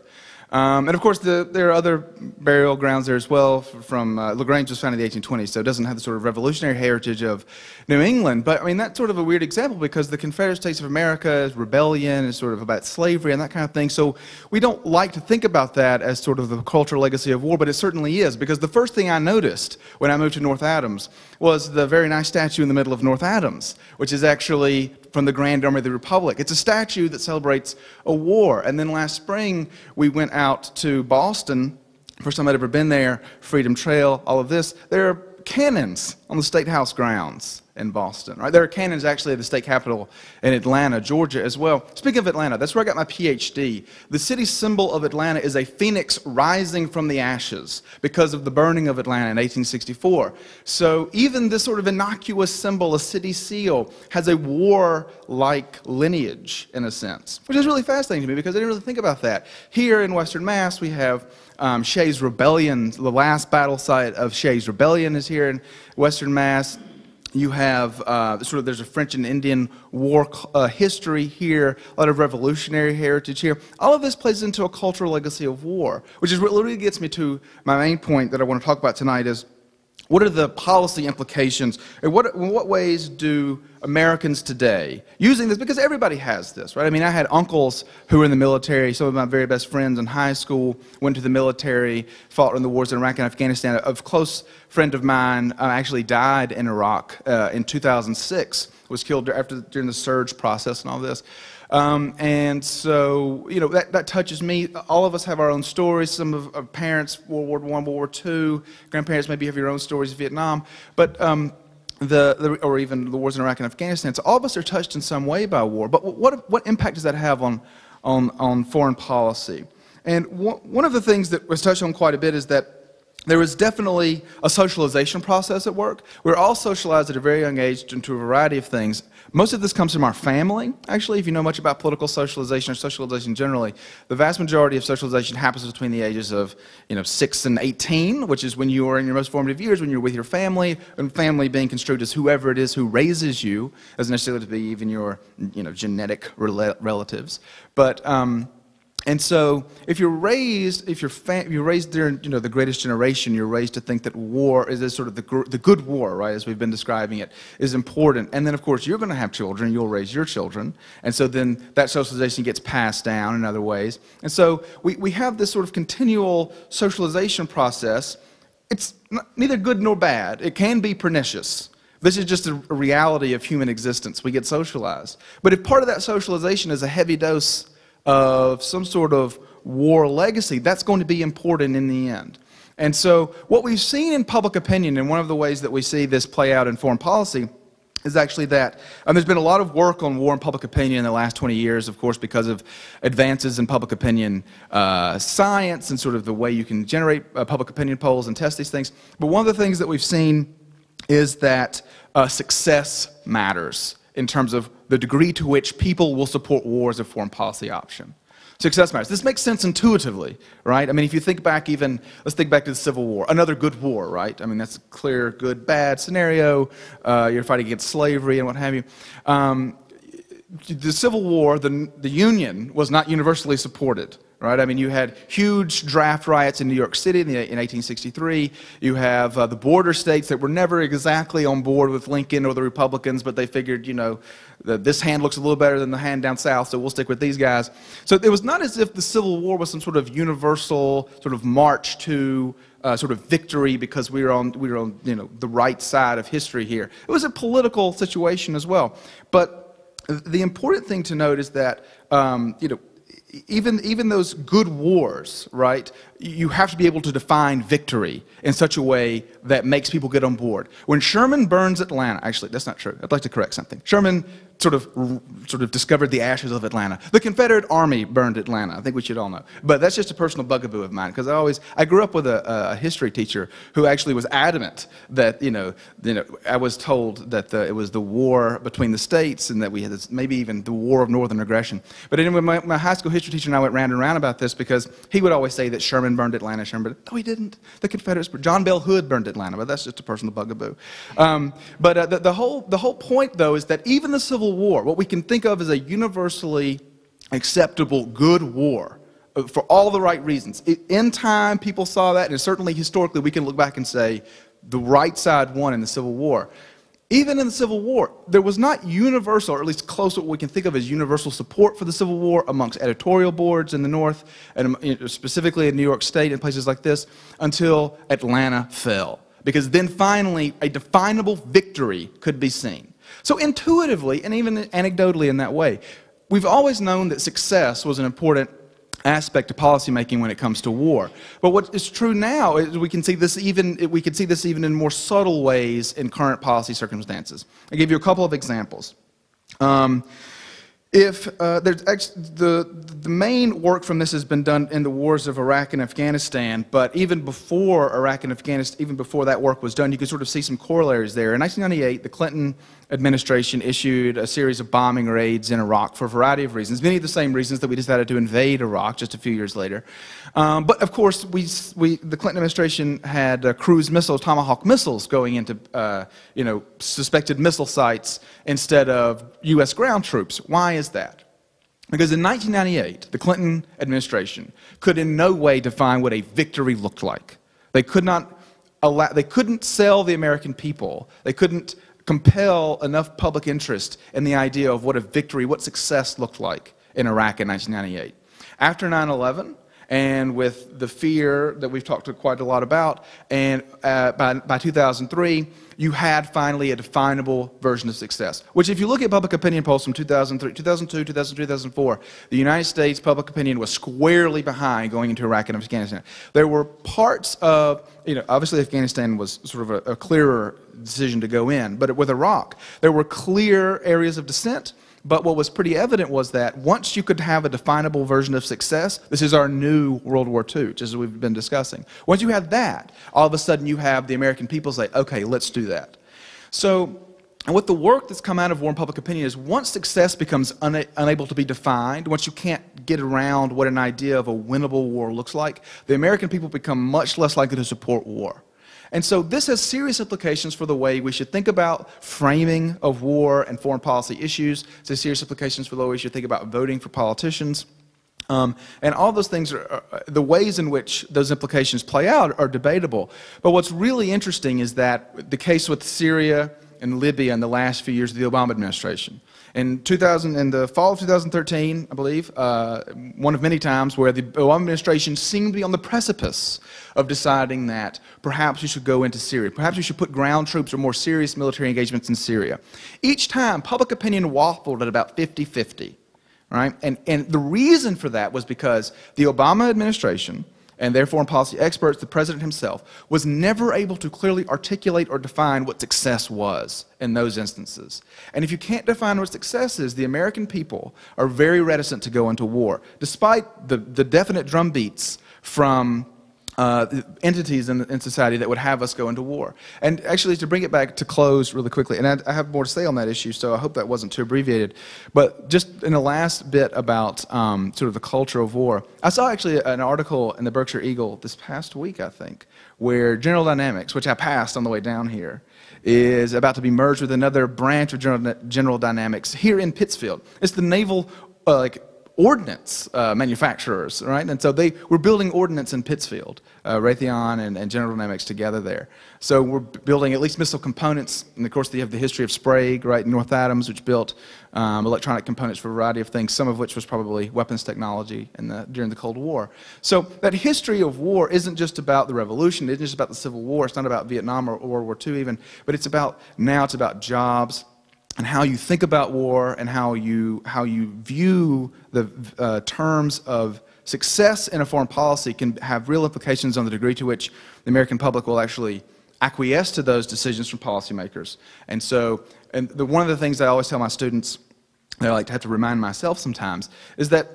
Um, and of course, the, there are other burial grounds there as well. From uh, LaGrange was founded in the eighteen twenties, so it doesn't have the sort of revolutionary heritage of New England. But I mean, that's sort of a weird example because the Confederate States of America's rebellion is sort of about slavery and that kind of thing. So we don't like to think about that as sort of the cultural legacy of war, but it certainly is. Because the first thing I noticed when I moved to North Adams was the very nice statue in the middle of North Adams, which is actually from the Grand Army of the Republic. It's a statue that celebrates a war. And then last spring, we went out out to Boston, for some that have ever been there, Freedom Trail, all of this. There are cannons on the State House grounds in Boston, right? There are cannons actually at the state capitol in Atlanta, Georgia as well. Speaking of Atlanta, that's where I got my PhD. The city symbol of Atlanta is a phoenix rising from the ashes because of the burning of Atlanta in eighteen sixty-four. So even this sort of innocuous symbol, a city seal, has a war-like lineage in a sense, which is really fascinating to me because I didn't really think about that. Here in Western Mass, we have um, Shays' Rebellion. The last battle site of Shays' Rebellion is here in Western Mass. You have uh, sort of there's a French and Indian war uh, history here, a lot of revolutionary heritage here. All of this plays into a cultural legacy of war, which is what literally gets me to my main point that I want to talk about tonight is what are the policy implications and what, in what ways do Americans today using this, because everybody has this, right? I mean, I had uncles who were in the military. Some of my very best friends in high school went to the military, fought in the wars in Iraq and Afghanistan. A close friend of mine uh, actually died in Iraq uh, in two thousand six, was killed after, during the surge process and all this. Um, and so, you know, that, that touches me. All of us have our own stories. Some of our parents, World War One, World War Two, grandparents maybe have your own stories, Vietnam, but, um, the, the, or even the wars in Iraq and Afghanistan. So all of us are touched in some way by war, but what, what impact does that have on, on, on foreign policy? And one of the things that was touched on quite a bit is that there was definitely a socialization process at work. We were all socialized at a very young age into a variety of things. Most of this comes from our family, actually. If you know much about political socialization or socialization generally, the vast majority of socialization happens between the ages of, you know, six and eighteen, which is when you are in your most formative years, when you're with your family, and family being construed as whoever it is who raises you, doesn't necessarily be even your, you know, genetic rel relatives. But, um, And so, if you're raised, if you're, fa you're raised during, you know, the greatest generation, you're raised to think that war is this sort of the, gr the good war, right, as we've been describing it, is important. And then, of course, you're going to have children, you'll raise your children. And so then that socialization gets passed down in other ways. And so we, we have this sort of continual socialization process. It's not, neither good nor bad. It can be pernicious. This is just a reality of human existence. We get socialized. But if part of that socialization is a heavy dose of some sort of war legacy, that's going to be important in the end. And so what we've seen in public opinion, and one of the ways that we see this play out in foreign policy, is actually that um, there's been a lot of work on war and public opinion in the last twenty years, of course, because of advances in public opinion uh, science and sort of the way you can generate uh, public opinion polls and test these things. But one of the things that we've seen is that uh, success matters in terms of the degree to which people will support war as a foreign policy option. Success matters. This makes sense intuitively, right? I mean, if you think back even, let's think back to the Civil War, another good war, right? I mean, that's a clear good, bad scenario. Uh, you're fighting against slavery and what have you. Um, the Civil War, the, the Union was not universally supported, right? I mean, you had huge draft riots in New York City in, the, in eighteen sixty-three. You have uh, the border states that were never exactly on board with Lincoln or the Republicans, but they figured, you know, the, this hand looks a little better than the hand down south, so we'll stick with these guys. So it was not as if the Civil War was some sort of universal sort of march to uh, sort of victory because we were on, we were on, you know, the right side of history here. It was a political situation as well. But the important thing to note is that, um, you know, Even, even those good wars, right, you have to be able to define victory in such a way that makes people get on board. When Sherman burns Atlanta, actually, that's not true. I'd like to correct something. Sherman sort of, sort of discovered the ashes of Atlanta. The Confederate Army burned Atlanta. I think we should all know. But that's just a personal bugaboo of mine, because I always, I grew up with a, a history teacher who actually was adamant that, you know, you know I was told that the, it was the war between the states and that we had this, maybe even the war of northern aggression. But anyway, my, my high school history teacher and I went round and round about this, because he would always say that Sherman burned Atlanta, Sherman, but no, he didn't. The Confederates, John Bell Hood burned Atlanta, but that's just a personal bugaboo. Um, but uh, the, the, whole, the whole point, though, is that even the Civil War, what we can think of as a universally acceptable good war, uh, for all the right reasons. It, in time, people saw that, and certainly historically we can look back and say the right side won in the Civil War. Even in the Civil War, there was not universal, or at least close to what we can think of as universal support for the Civil War amongst editorial boards in the North, and specifically in New York State and places like this, until Atlanta fell. Because then finally, a definable victory could be seen. So intuitively, and even anecdotally in that way, we've always known that success was an important aspect of policymaking when it comes to war. But what is true now is we can see this even we can see this even in more subtle ways in current policy circumstances. I'll give you a couple of examples. Um, if uh, there's ex the the main work from this has been done in the wars of Iraq and Afghanistan, but even before Iraq and Afghanistan, even before that work was done, you can sort of see some corollaries there. In nineteen ninety-eight, the Clinton administration issued a series of bombing raids in Iraq for a variety of reasons, many of the same reasons that we decided to invade Iraq just a few years later. Um, but of course, we, we, the Clinton administration had uh, cruise missiles, Tomahawk missiles, going into uh, you know, suspected missile sites instead of U S ground troops. Why is that? Because in nineteen ninety-eight, the Clinton administration could in no way define what a victory looked like. They could not allow, they couldn't sell the American people. They couldn't compel enough public interest in the idea of what a victory, what success looked like in Iraq in nineteen ninety-eight. After nine eleven, and with the fear that we've talked quite a lot about, and uh, by, by two thousand three, you had finally a definable version of success, which if you look at public opinion polls from two thousand three, two thousand two, two thousand three, two thousand four, the United States public opinion was squarely behind going into Iraq and Afghanistan. There were parts of, you know, obviously Afghanistan was sort of a, a clearer decision to go in, but with Iraq, there were clear areas of dissent. But what was pretty evident was that once you could have a definable version of success, this is our new World War Two, just as we've been discussing. Once you have that, all of a sudden you have the American people say, okay, let's do that. So, and what the work that's come out of war and public opinion is, once success becomes una unable to be defined, once you can't get around what an idea of a winnable war looks like, the American people become much less likely to support war. And so this has serious implications for the way we should think about framing of war and foreign policy issues. It has serious implications for the way we should think about voting for politicians. Um, and all those things, are, are the ways in which those implications play out are debatable. But what's really interesting is that the case with Syria and Libya in the last few years of the Obama administration. In, two thousand, in the fall of two thousand thirteen, I believe, uh, one of many times where the Obama administration seemed to be on the precipice of deciding that perhaps we should go into Syria, perhaps we should put ground troops or more serious military engagements in Syria. Each time, public opinion waffled at about fifty fifty. right? And, and the reason for that was because the Obama administration, and their foreign policy experts, the president himself, was never able to clearly articulate or define what success was in those instances. And if you can't define what success is, the American people are very reticent to go into war, despite the, the definite drumbeats from uh, entities in, in society that would have us go into war. And actually, to bring it back to close really quickly, and I, I have more to say on that issue, so I hope that wasn't too abbreviated, but just in the last bit about um, sort of the culture of war, I saw actually an article in the Berkshire Eagle this past week, I think, where General Dynamics, which I passed on the way down here, is about to be merged with another branch of General, General Dynamics here in Pittsfield. It's the naval, uh, like, ordnance uh, manufacturers, right? And so they were building ordnance in Pittsfield, uh, Raytheon and, and General Dynamics together there. So we're building at least missile components, and of course you have the history of Sprague, right? North Adams, which built um, electronic components for a variety of things, some of which was probably weapons technology in the, during the Cold War. So that history of war isn't just about the Revolution, it isn't just about the Civil War, it's not about Vietnam or World War Two even, but it's about now, it's about jobs, and how you think about war, and how you, how you view the uh, terms of success in a foreign policy can have real implications on the degree to which the American public will actually acquiesce to those decisions from policymakers. And so, and the, one of the things I always tell my students, that I like to have to remind myself sometimes, is that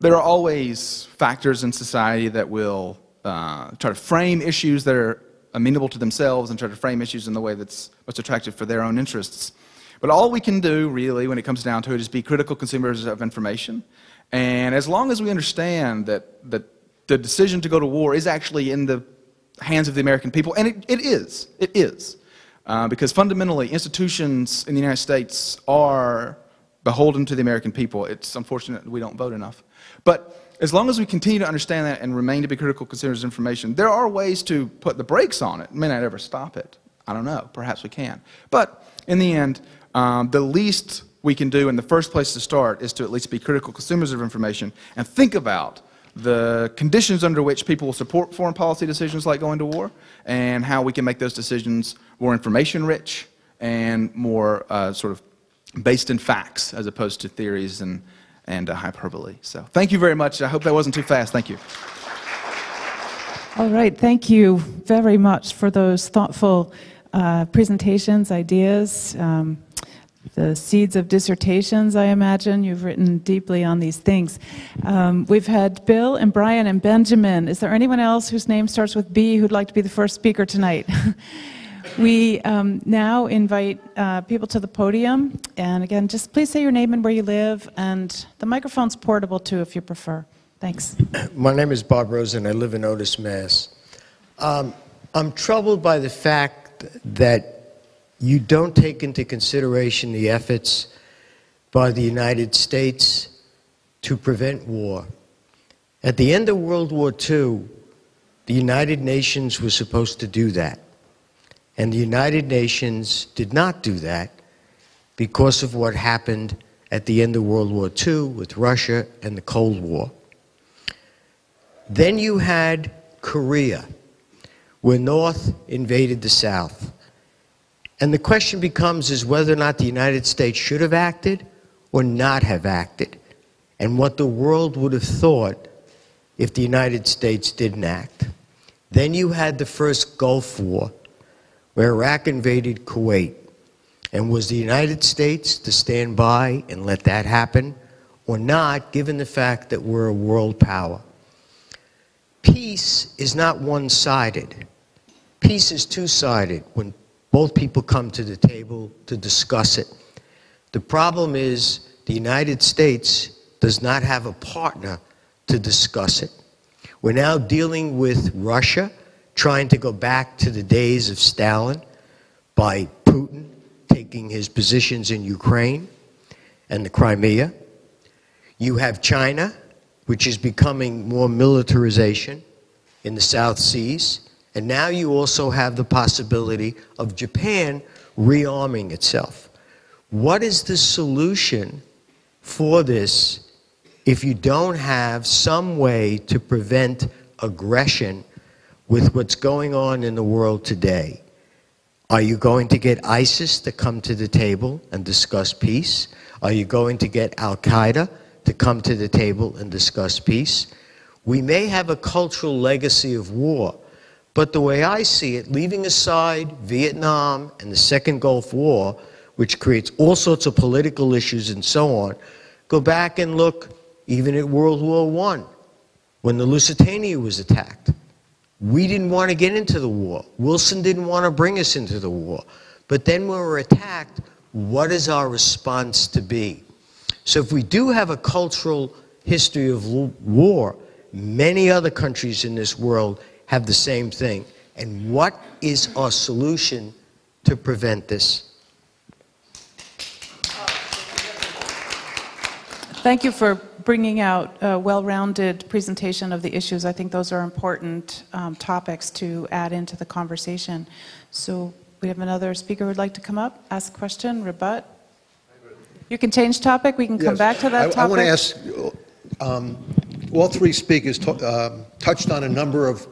there are always factors in society that will uh, try to frame issues that are amenable to themselves and try to frame issues in the way that's most attractive for their own interests. But all we can do, really, when it comes down to it, is be critical consumers of information. And as long as we understand that, that the decision to go to war is actually in the hands of the American people, and it, it is, it is. Uh, because fundamentally, institutions in the United States are beholden to the American people. It's unfortunate we don't vote enough. But as long as we continue to understand that and remain to be critical consumers of information, there are ways to put the brakes on it. May not ever stop it. I don't know. Perhaps we can. But in the end, um, the least we can do and the first place to start is to at least be critical consumers of information and think about the conditions under which people will support foreign policy decisions like going to war and how we can make those decisions more information-rich and more uh, sort of based in facts as opposed to theories and and uh, hyperbole. So thank you very much. I hope that wasn't too fast. Thank you. All right. Thank you very much for those thoughtful uh, presentations, ideas, um, the seeds of dissertations, I imagine. You've written deeply on these things. Um, we've had Bill and Brian and Benjamin. Is there anyone else whose name starts with B who'd like to be the first speaker tonight? We um, now invite uh, people to the podium, and again, just please say your name and where you live, and the microphone's portable too if you prefer. Thanks. My name is Bob Rosen. I live in Otis, Mass. Um, I'm troubled by the fact that you don't take into consideration the efforts by the United States to prevent war. At the end of World War Two, the United Nations was supposed to do that. And the United Nations did not do that because of what happened at the end of World War Two with Russia and the Cold War. Then you had Korea, where North invaded the South. And the question becomes is whether or not the United States should have acted or not have acted, and what the world would have thought if the United States didn't act. Then you had the first Gulf War, where Iraq invaded Kuwait. And was the United States to stand by and let that happen or not, given the fact that we're a world power? Peace is not one-sided. Peace is two-sided when both people come to the table to discuss it. The problem is the United States does not have a partner to discuss it. We're now dealing with Russia, trying to go back to the days of Stalin by Putin taking his positions in Ukraine and the Crimea. You have China, which is becoming more militarization in the South Seas. And now you also have the possibility of Japan rearming itself. What is the solution for this if you don't have some way to prevent aggression with what's going on in the world today? Are you going to get ISIS to come to the table and discuss peace? Are you going to get Al-Qaeda to come to the table and discuss peace? We may have a cultural legacy of war, but the way I see it, leaving aside Vietnam and the Second Gulf War, which creates all sorts of political issues and so on, go back and look even at World War One, when the Lusitania was attacked. We didn't want to get into the war. Wilson didn't want to bring us into the war. But then when we're attacked, what is our response to be? So if we do have a cultural history of war, many other countries in this world have the same thing. And what is our solution to prevent this? Thank you for bringing out a well-rounded presentation of the issues. I think those are important um, topics to add into the conversation. So we have another speaker who would like to come up, ask a question, rebut. You can change topic. We can yes. come back to that I, topic. I want to ask, um, all three speakers to, uh, touched on a number of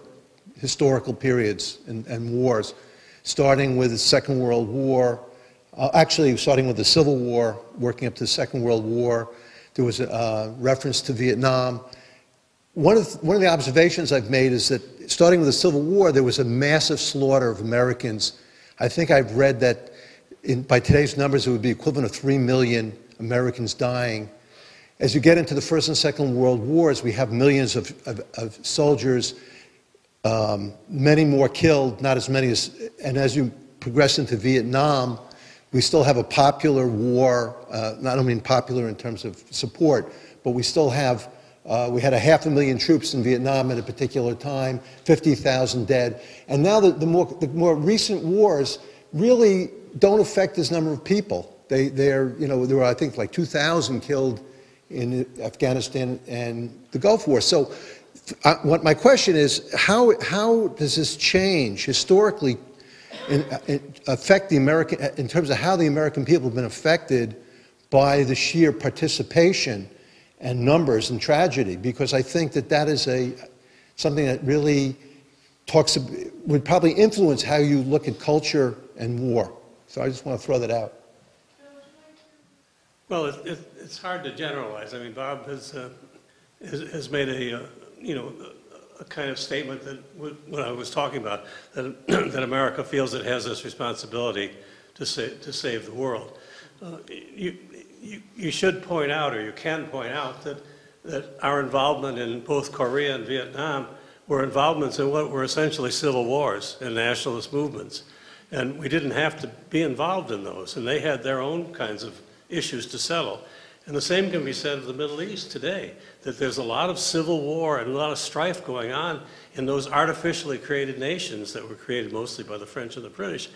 historical periods and, and wars, starting with the Second World War, uh, actually starting with the Civil War, working up to the Second World War. There was a uh, reference to Vietnam. One of, the, one of the observations I've made is that starting with the Civil War, there was a massive slaughter of Americans. I think I've read that in, by today's numbers, it would be equivalent of three million Americans dying. As you get into the First and Second World Wars, we have millions of, of, of soldiers, um, many more killed, not as many as, and as you progress into Vietnam, we still have a popular war, uh, not only popular in terms of support, but we still have, uh, we had a half a million troops in Vietnam at a particular time, fifty thousand dead. And now the, the, more, the more recent wars really don't affect this number of people. They, they're, you know, there were, I think, like two thousand killed in Afghanistan and the Gulf War. So I, what my question is, how, how does this change historically in, in affect the American, in terms of how the American people have been affected by the sheer participation and numbers and tragedy? Because I think that that is a, something that really talks, would probably influence how you look at culture and war. So I just want to throw that out. Well, it, it, it's hard to generalize. I mean, Bob has uh, has, has made a uh, you know a kind of statement that what I was talking about, that that America feels it has this responsibility to sa to save the world. Uh, you, you you should point out, or you can point out, that that our involvement in both Korea and Vietnam were involvements in what were essentially civil wars and nationalist movements. And we didn't have to be involved in those. And they had their own kinds of issues to settle. And the same can be said of the Middle East today, that there's a lot of civil war and a lot of strife going on in those artificially created nations that were created mostly by the French and the British.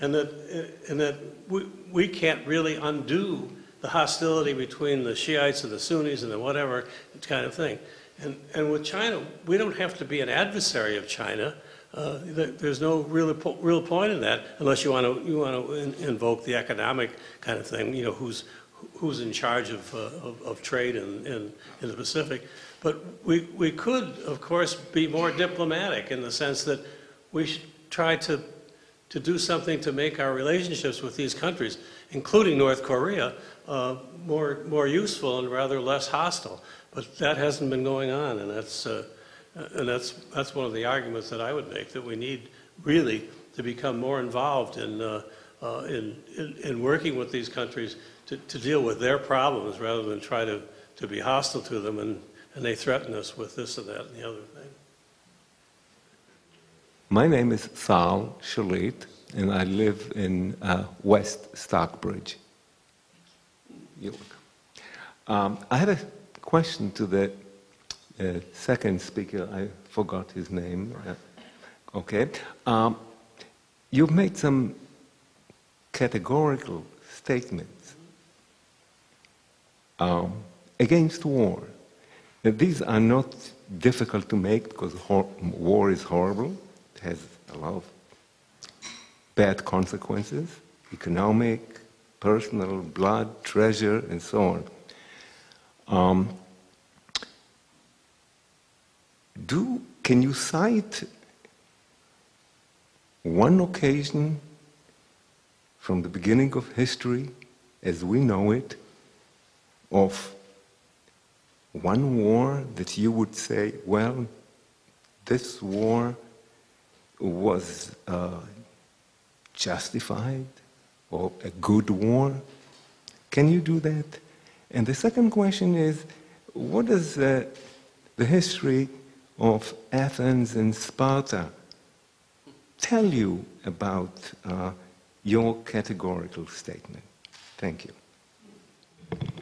And that, and that we, we can't really undo the hostility between the Shiites and the Sunnis and the whatever kind of thing. And, and with China, we don't have to be an adversary of China. Uh, there's no real po real point in that, unless you want to you want to in invoke the economic kind of thing. You know, who's who's in charge of uh, of, of trade in, in in the Pacific. But we we could, of course, be more diplomatic in the sense that we should try to to do something to make our relationships with these countries, including North Korea, uh, more more useful and rather less hostile. But that hasn't been going on, and that's. Uh, And that's, that's one of the arguments that I would make, that we need really to become more involved in, uh, uh, in, in, in working with these countries to, to deal with their problems rather than try to, to be hostile to them and, and they threaten us with this and that and the other thing. My name is Sal Shalit, and I live in uh, West Stockbridge. You're welcome. Um, I had a question to the Uh, second speaker, I forgot his name. Uh, okay. Um, you've made some categorical statements um, against war. Now, these are not difficult to make because war is horrible. It has a lot of bad consequences, economic, personal, blood, treasure, and so on. Um, Do, can you cite one occasion from the beginning of history, as we know it, of one war that you would say, well, this war was uh, justified, or a good war? Can you do that? And the second question is, what does uh, the history of Athens and Sparta tell you about uh, your categorical statement? Thank you.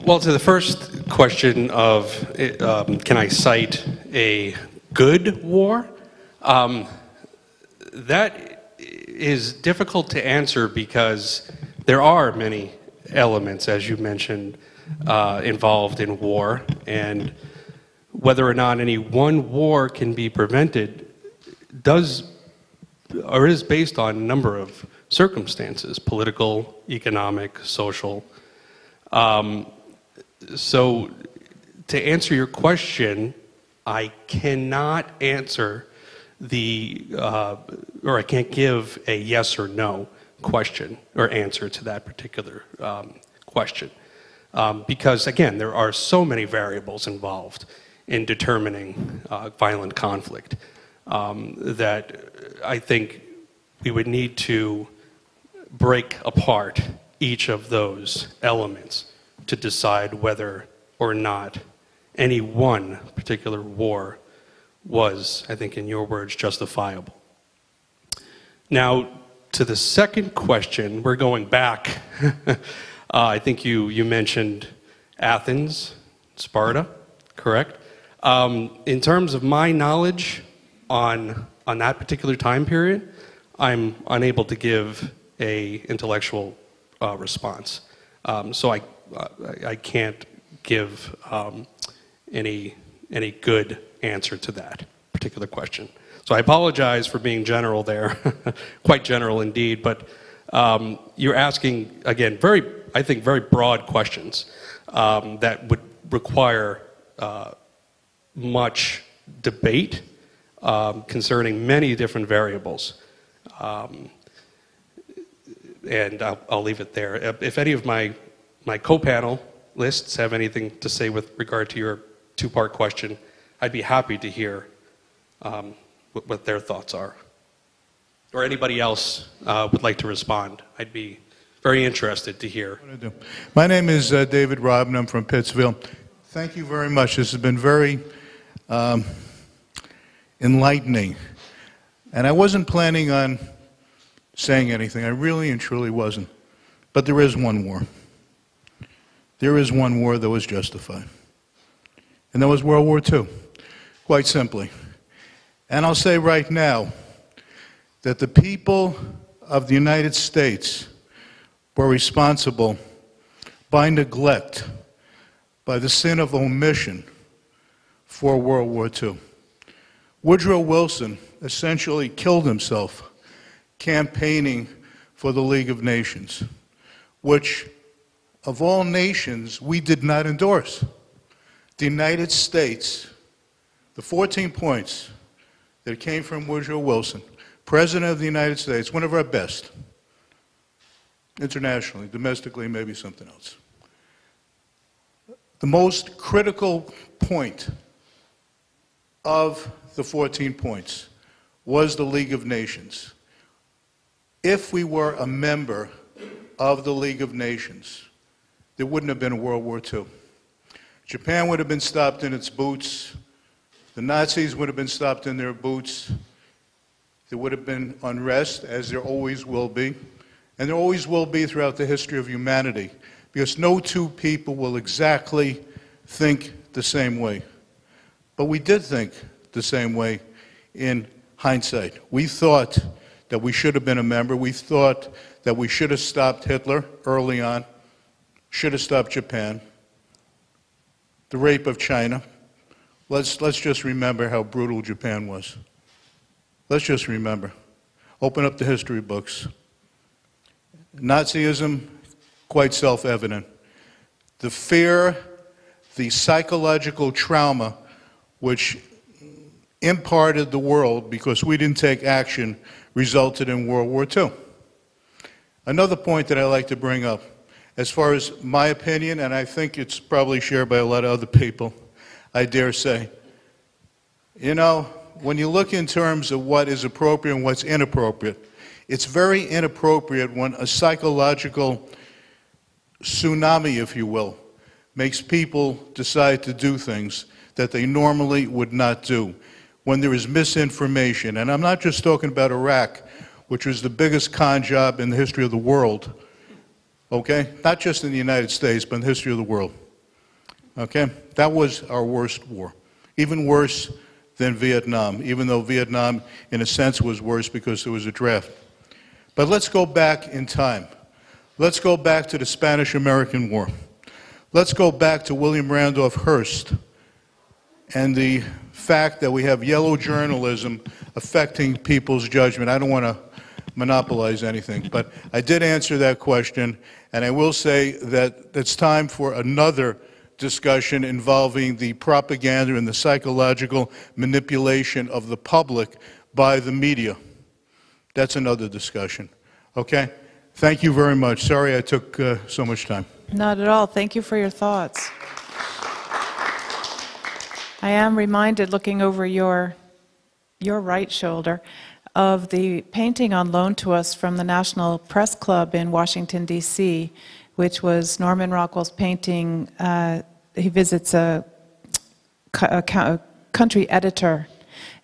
Well, to the first question of um, can I cite a good war, um, that is difficult to answer because there are many elements, as you mentioned, uh, involved in war, and whether or not any one war can be prevented does or is based on a number of circumstances, political, economic, social. Um, so to answer your question, I cannot answer the, uh, or I can't give a yes or no question or answer to that particular um, question. Um, because again, there are so many variables involved in determining uh, violent conflict um, that I think we would need to break apart each of those elements to decide whether or not any one particular war was, I think in your words, justifiable. Now, to the second question, we're going back. uh, I think you, you mentioned Athens, Sparta, correct? Um, in terms of my knowledge on, on that particular time period, I'm unable to give a intellectual Uh, response. Um, so I, uh, I can't give um, any, any good answer to that particular question. So I apologize for being general there, quite general indeed, but um, you're asking, again, very, I think, very broad questions um, that would require uh, much debate um, concerning many different variables. Um, And I'll, I'll leave it there. If any of my, my co-panel lists have anything to say with regard to your two-part question, I'd be happy to hear um, what, what their thoughts are. Or anybody else uh, would like to respond. I'd be very interested to hear. My name is uh, David Robin. I'm from Pittsfield. Thank you very much. This has been very um, enlightening. And I wasn't planning on saying anything. I really and truly wasn't. But there is one war. There is one war that was justified. And that was World War Two, quite simply. And I'll say right now that the people of the United States were responsible by neglect, by the sin of omission, for World War Two. Woodrow Wilson essentially killed himself campaigning for the League of Nations, which, of all nations, we did not endorse. The United States, the fourteen points that came from Woodrow Wilson, President of the United States, one of our best, internationally, domestically, maybe something else. The most critical point of the fourteen points was the League of Nations. If we were a member of the League of Nations, there wouldn't have been a World War Two. Japan would have been stopped in its boots. The Nazis would have been stopped in their boots. There would have been unrest, as there always will be. And there always will be throughout the history of humanity, because no two people will exactly think the same way. But we did think the same way in hindsight. We thought that we should have been a member. We thought that we should have stopped Hitler early on, should have stopped Japan, the rape of China. Let's, let's just remember how brutal Japan was. Let's just remember. Open up the history books. Nazism, quite self-evident. The fear, the psychological trauma which imparted the world because we didn't take action resulted in World War Two. Another point that I like to bring up, As far as my opinion, and I think it's probably shared by a lot of other people, I dare say, you know, when you look in terms of what is appropriate and what's inappropriate, it's very inappropriate when a psychological tsunami, if you will, makes people decide to do things that they normally would not do. When there is misinformation, and I'm not just talking about Iraq, which was the biggest con job in the history of the world, okay? Not just in the United States, but in the history of the world, okay? That was our worst war, even worse than Vietnam, even though Vietnam, in a sense, was worse because there was a draft. But let's go back in time. Let's go back to the Spanish-American War. Let's go back to William Randolph Hearst and the fact that we have yellow journalism affecting people's judgment. I don't want to monopolize anything, but I did answer that question, and I will say that it's time for another discussion involving the propaganda and the psychological manipulation of the public by the media. That's another discussion, okay? Thank you very much. Sorry I took uh, so much time. Not at all. Thank you for your thoughts. I am reminded, looking over your, your right shoulder, of the painting on loan to us from the National Press Club in Washington, D C, which was Norman Rockwell's painting. Uh, he visits a, a, a country editor,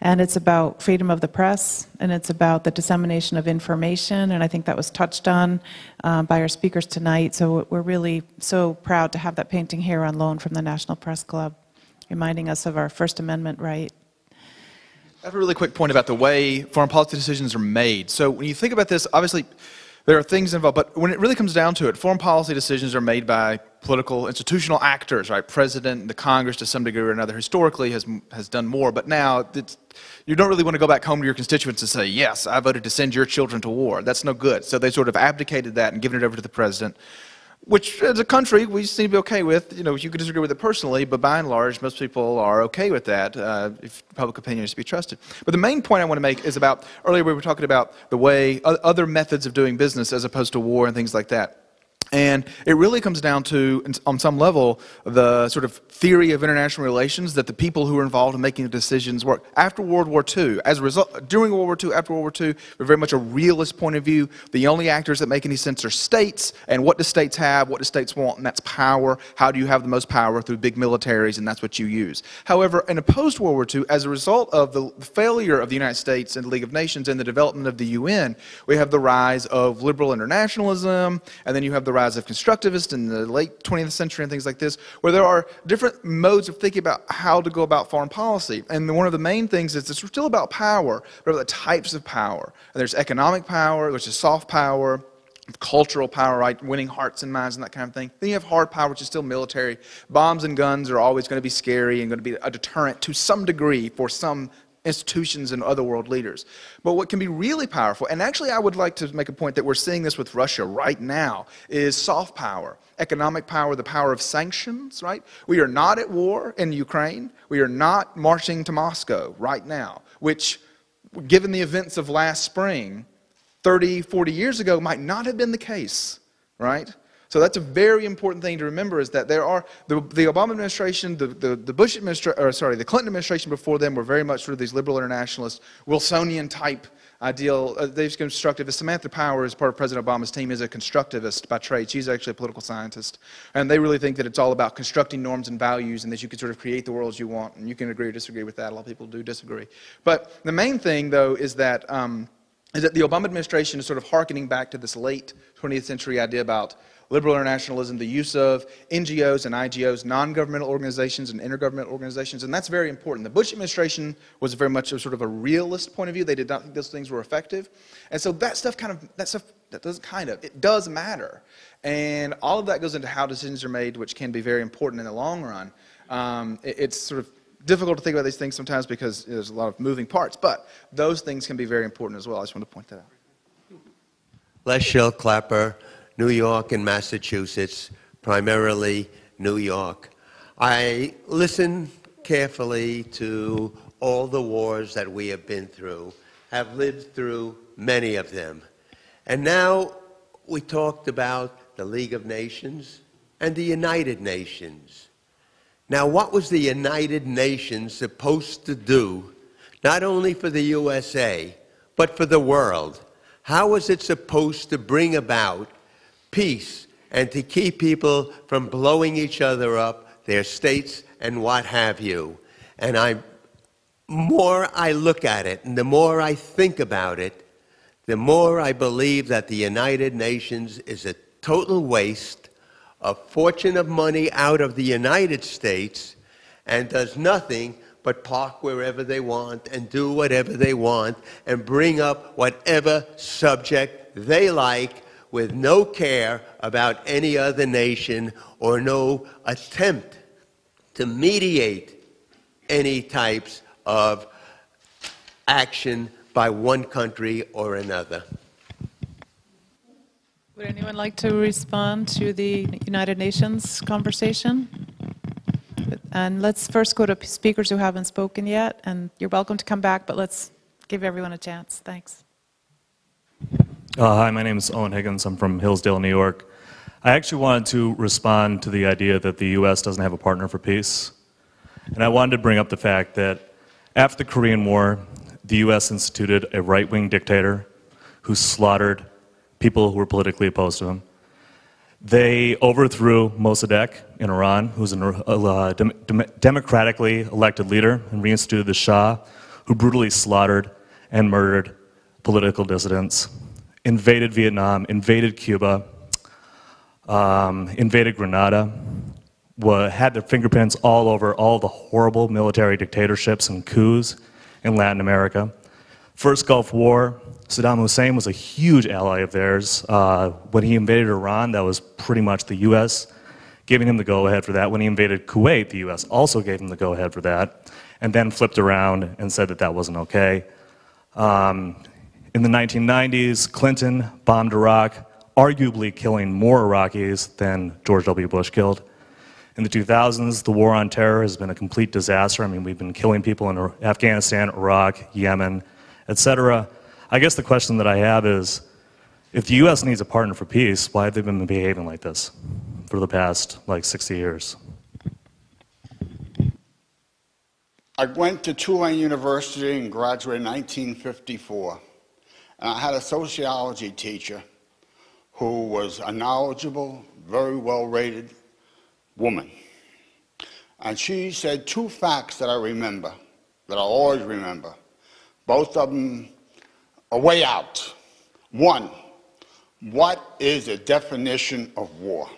and it's about freedom of the press, and it's about the dissemination of information, and I think that was touched on uh, by our speakers tonight, so we're really so proud to have that painting here on loan from the National Press Club, reminding us of our First Amendment right. I have a really quick point about the way foreign policy decisions are made. So when you think about this, obviously there are things involved, but when it really comes down to it, foreign policy decisions are made by political institutional actors, right? President, the Congress to some degree or another historically has, has done more, but now it's, you don't really want to go back home to your constituents and say, yes, I voted to send your children to war. That's no good. So they sort of abdicated that and given it over to the president, which as a country we seem to be okay with. You know, you could disagree with it personally, but by and large most people are okay with that uh, if public opinion is to be trusted. But the main point I want to make is about, earlier we were talking about the way, other methods of doing business as opposed to war and things like that. And it really comes down to, on some level, the sort of theory of international relations that the people who are involved in making the decisions work. After World War Two, as a result, during World War Two, after World War Two, we're very much a realist point of view. The only actors that make any sense are states, and what do states have, what do states want, and that's power. How do you have the most power? Through big militaries, and that's what you use. However, in a post-World War Two, as a result of the failure of the United States and the League of Nations and the development of the U N, we have the rise of liberal internationalism, and then you have the rise of constructivists in the late twentieth century and things like this, where there are different modes of thinking about how to go about foreign policy. And one of the main things is it's still about power, but about the types of power. And there's economic power, which is soft power, cultural power, right, winning hearts and minds and that kind of thing. Then you have hard power, which is still military. Bombs and guns are always going to be scary and going to be a deterrent to some degree for some institutions and other world leaders. But what can be really powerful, and actually I would like to make a point that we're seeing this with Russia right now, is soft power, economic power, the power of sanctions, right? We are not at war in Ukraine. We are not marching to Moscow right now, which, given the events of last spring, thirty, forty years ago, might not have been the case, right? So that's a very important thing to remember, is that there are, the, the Obama administration, the, the, the Bush administration, or sorry, the Clinton administration before them were very much sort of these liberal internationalists, Wilsonian type ideal. Uh, they've constructivist. Samantha Power is part of President Obama's team, is a constructivist by trade. She's actually a political scientist. And they really think that it's all about constructing norms and values and that you can sort of create the worlds you want. And you can agree or disagree with that. A lot of people do disagree. But the main thing, though, is that, um, is that the Obama administration is sort of hearkening back to this late twentieth century idea about liberal internationalism, the use of N G Os and I G Os, non-governmental organizations and intergovernmental organizations, and that's very important. The Bush administration was very much a sort of a realist point of view. They did not think those things were effective. And so that stuff kind of, that stuff, that doesn't kind of, it does matter. And all of that goes into how decisions are made, which can be very important in the long run. Um, it, it's sort of difficult to think about these things sometimes because there's a lot of moving parts, but those things can be very important as well. I just want to point that out. Les Schill Clapper, New York and Massachusetts, primarily New York. I listen carefully to all the wars that we have been through, have lived through many of them. And now we talked about the League of Nations, and the United Nations. Now, what was the United Nations supposed to do, not only for the U S A, but for the world? How was it supposed to bring about peace and to keep people from blowing each other up, their states, and what have you? And I, more I look at it, and the more I think about it, the more I believe that the United Nations is a total waste, a fortune of money out of the United States, and does nothing but park wherever they want and do whatever they want and bring up whatever subject they like with no care about any other nation or no attempt to mediate any types of action by one country or another. Would anyone like to respond to the United Nations conversation? And let's first go to speakers who haven't spoken yet, and you're welcome to come back, but let's give everyone a chance. Thanks. Uh, hi, my name is Owen Higgins. I'm from Hillsdale, New York. I actually wanted to respond to the idea that the U S doesn't have a partner for peace. And I wanted to bring up the fact that after the Korean War, the U S instituted a right-wing dictator who slaughtered people who were politically opposed to him. They overthrew Mossadegh in Iran, who was a uh, dem dem democratically elected leader, and reinstituted the Shah, who brutally slaughtered and murdered political dissidents, invaded Vietnam, invaded Cuba, um, invaded Grenada, had their fingerprints all over all the horrible military dictatorships and coups in Latin America. First Gulf War, Saddam Hussein was a huge ally of theirs. Uh, when he invaded Iran, that was pretty much the U S giving him the go-ahead for that. When he invaded Kuwait, the U S also gave him the go-ahead for that, and then flipped around and said that that wasn't okay. Um, in the nineteen nineties, Clinton bombed Iraq, arguably killing more Iraqis than George W. Bush killed. In the two thousands, the war on terror has been a complete disaster. I mean, we've been killing people in Afghanistan, Iraq, Yemen, et cetera. I guess the question that I have is, if the U S needs a partner for peace, why have they been behaving like this for the past, like, sixty years? I went to Tulane University and graduated in nineteen fifty-four. And I had a sociology teacher who was a knowledgeable, very well-rated woman. And she said two facts that I remember, that I always remember, both of them a way out. One, what is the definition of war?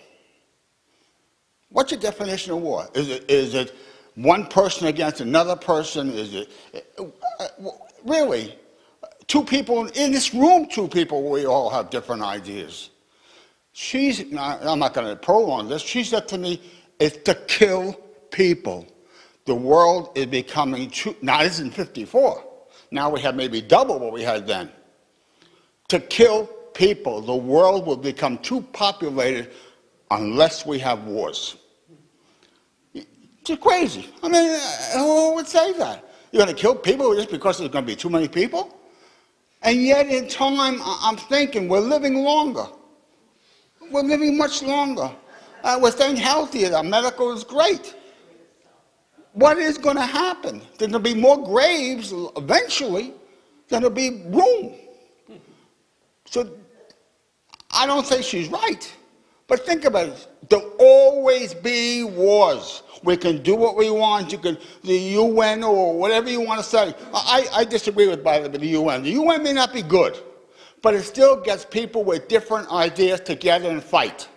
What's your definition of war? Is it, is it one person against another person? Is it, really, two people in this room, two people, we all have different ideas. She's, I'm not going to prolong this, she said to me, it's to kill people. The world is becoming too, now this is in fifty-four. Now we have maybe double what we had then. To kill people, the world will become too populated unless we have wars. It's crazy. I mean, who would say that? You're going to kill people just because there's going to be too many people? And yet in time, I'm thinking we're living longer. We're living much longer. Uh, we're staying healthier. Our medical is great. What is going to happen? There's going to be more graves eventually than there'll be room. So I don't say she's right, but think about it. There'll always be wars. We can do what we want. You can, the U N or whatever you want to say. I, I disagree with by the, the U N. The U N may not be good, but it still gets people with different ideas together and fight.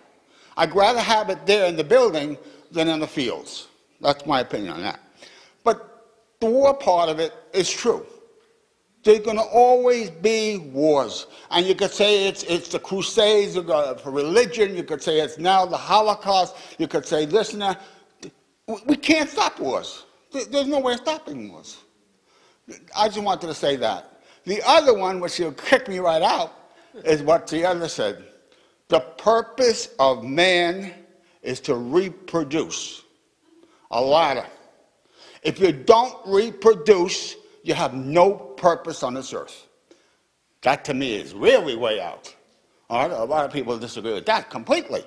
I'd rather have it there in the building than in the fields. That's my opinion on that. But the war part of it is true. There's going to always be wars. And you could say it's, it's the Crusades for religion. You could say it's now the Holocaust. You could say this and that. We can't stop wars. There's no way of stopping wars. I just wanted to say that. The other one, which you'll kick me right out, is what the other said. The purpose of man is to reproduce. A ladder. If you don't reproduce, you have no purpose on this earth. That to me is really way out. All right, a lot of people disagree with that completely.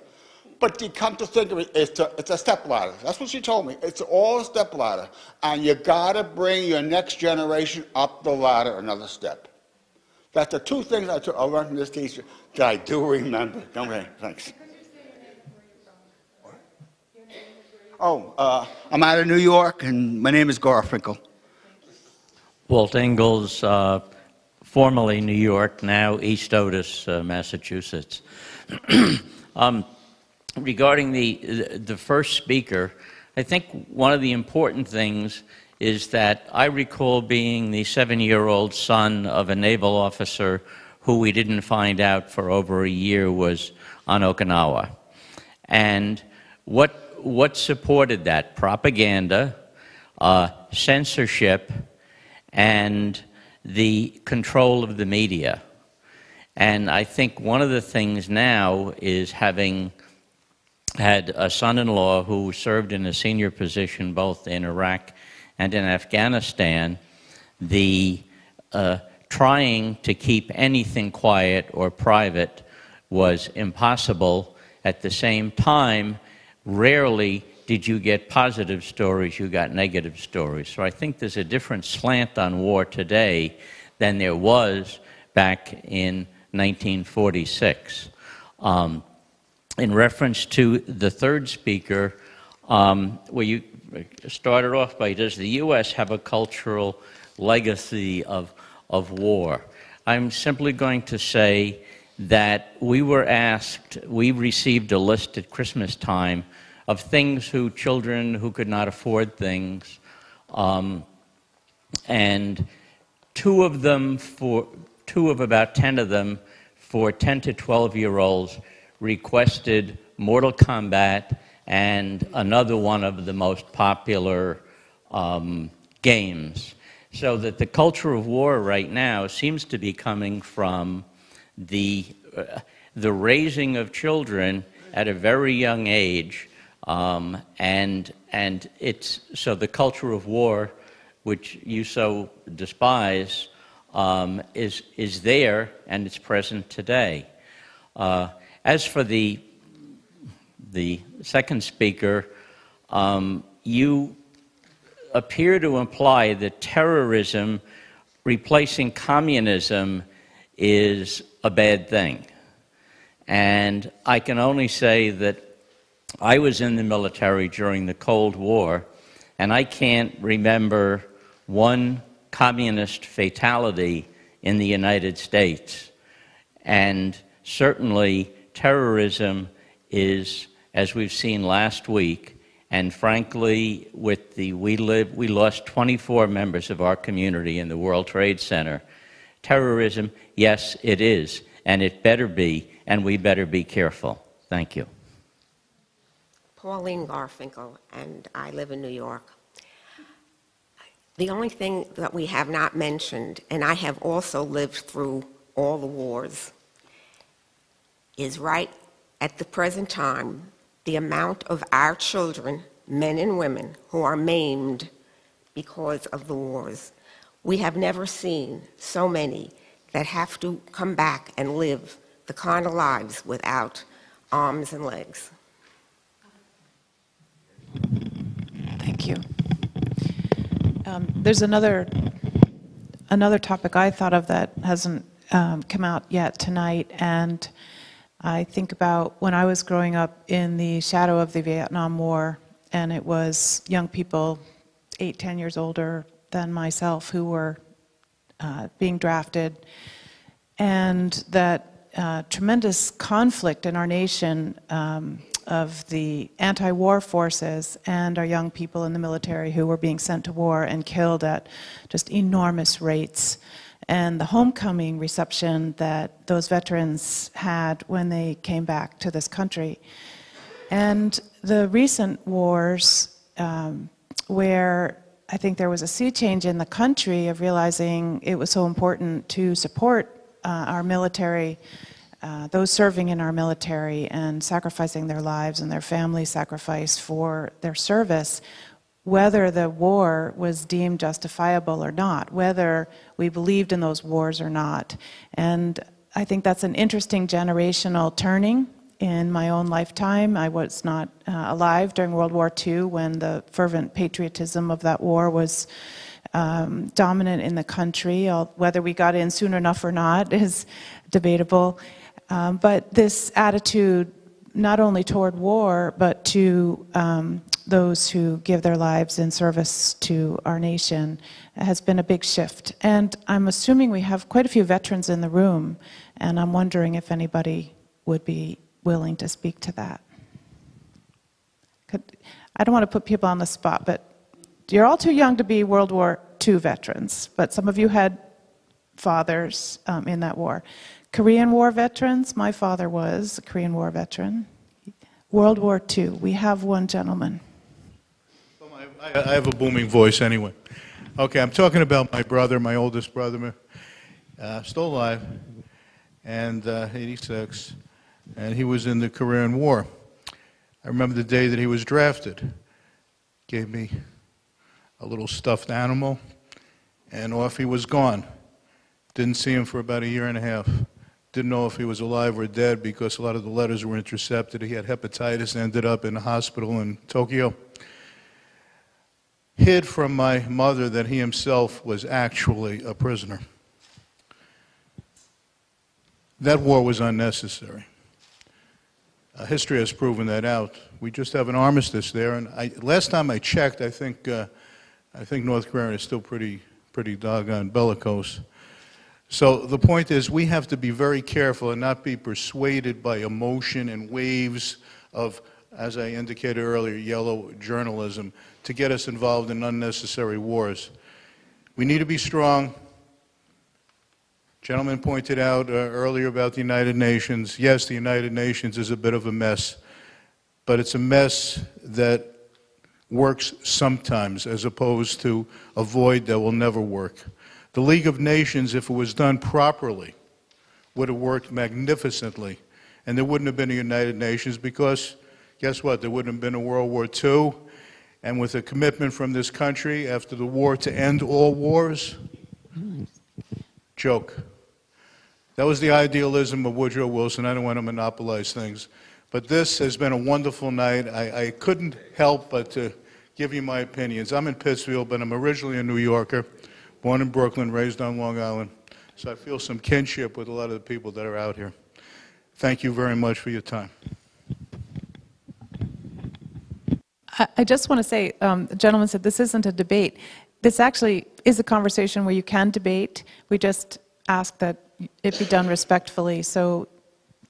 But you come to think of it, it's a, it's a stepladder. That's what she told me. It's all a stepladder. And you got to bring your next generation up the ladder another step. That's the two things I, took, I learned from this teacher that I do remember. Okay, thanks. Oh, uh, I'm out of New York, and my name is Garfinkel. Walt Ingalls, uh, formerly New York, now East Otis, uh, Massachusetts. um, regarding the, the first speaker, I think one of the important things is that I recall being the seven-year-old son of a naval officer who we didn't find out for over a year was on Okinawa. And what what supported that? Propaganda, uh, censorship, and the control of the media. And I think one of the things now is having had a son-in-law who served in a senior position both in Iraq and in Afghanistan, the uh, trying to keep anything quiet or private was impossible. At the same time, rarely did you get positive stories, you got negative stories. So I think there's a different slant on war today than there was back in nineteen forty-six. Um, in reference to the third speaker, um, where you started off by, does the U S have a cultural legacy of, of war? I'm simply going to say that we were asked, we received a list at Christmas time of things who children who could not afford things, um, and two of them for, two of about ten of them for ten to twelve year olds requested Mortal Kombat and another one of the most popular um, games. So that the culture of war right now seems to be coming from the, uh, the raising of children at a very young age, um, and, and it's, so the culture of war, which you so despise, um, is, is there and it's present today. Uh, as for the, the second speaker, um, you appear to imply that terrorism replacing communism is a bad thing. And I can only say that I was in the military during the Cold War, and I can't remember one communist fatality in the United States. And certainly terrorism is, as we've seen last week, and frankly, with the we live, we lost twenty-four members of our community in the World Trade Center. Terrorism, yes, it is, and it better be, and we better be careful. Thank you. Pauline Garfinkel, and I live in New York. The only thing that we have not mentioned, and I have also lived through all the wars, is right at the present time, the amount of our children, men and women, who are maimed because of the wars. We have never seen so many that have to come back and live the kind of lives without arms and legs. Thank you. Um, there's another, another topic I thought of that hasn't um, come out yet tonight, and I think about when I was growing up in the shadow of the Vietnam War, and it was young people, eight, ten years older than myself, who were uh, being drafted, and that uh, tremendous conflict in our nation um, of the anti-war forces and our young people in the military who were being sent to war and killed at just enormous rates. And the homecoming reception that those veterans had when they came back to this country. And the recent wars, um, where I think there was a sea change in the country of realizing it was so important to support uh, our military, uh, those serving in our military and sacrificing their lives and their family sacrifice for their service, whether the war was deemed justifiable or not, whether we believed in those wars or not. And I think that's an interesting generational turning in my own lifetime. I was not uh, alive during World War Two when the fervent patriotism of that war was um, dominant in the country. Whether we got in soon enough or not is debatable. Um, but this attitude, not only toward war, but to um, those who give their lives in service to our nation, has been a big shift. And I'm assuming we have quite a few veterans in the room, and I'm wondering if anybody would be willing to speak to that. Could, I don't want to put people on the spot, but you're all too young to be World War Two veterans, but some of you had fathers um, in that war. Korean War veterans, my father was a Korean War veteran. World War Two, we have one gentleman. I have a booming voice anyway. Okay, I'm talking about my brother, my oldest brother, uh, still alive, and uh, eighty-six, and he was in the Korean War. I remember the day that he was drafted. Gave me a little stuffed animal, and off he was gone. Didn't see him for about a year and a half. Didn't know if he was alive or dead because a lot of the letters were intercepted. He had hepatitis, ended up in a hospital in Tokyo. Hid from my mother that he himself was actually a prisoner. That war was unnecessary. Uh, history has proven that out. We just have an armistice there, and I, last time I checked, I think uh, I think North Korea is still pretty pretty doggone bellicose. So the point is, we have to be very careful and not be persuaded by emotion and waves of, as I indicated earlier, yellow journalism to get us involved in unnecessary wars. We need to be strong. Gentleman pointed out uh, earlier about the United Nations. Yes, the United Nations is a bit of a mess, but it's a mess that works sometimes as opposed to a void that will never work. The League of Nations, if it was done properly, would have worked magnificently, and there wouldn't have been a United Nations because, guess what, there wouldn't have been a World War Two, and with a commitment from this country after the war to end all wars, joke. That was the idealism of Woodrow Wilson. I don't want to monopolize things, but this has been a wonderful night. I, I couldn't help but to give you my opinions. I'm in Pittsfield, but I'm originally a New Yorker. Born in Brooklyn, raised on Long Island, so I feel some kinship with a lot of the people that are out here. Thank you very much for your time. I just want to say, um, the gentleman said this isn't a debate. This actually is a conversation where you can debate. We just ask that it be done respectfully. So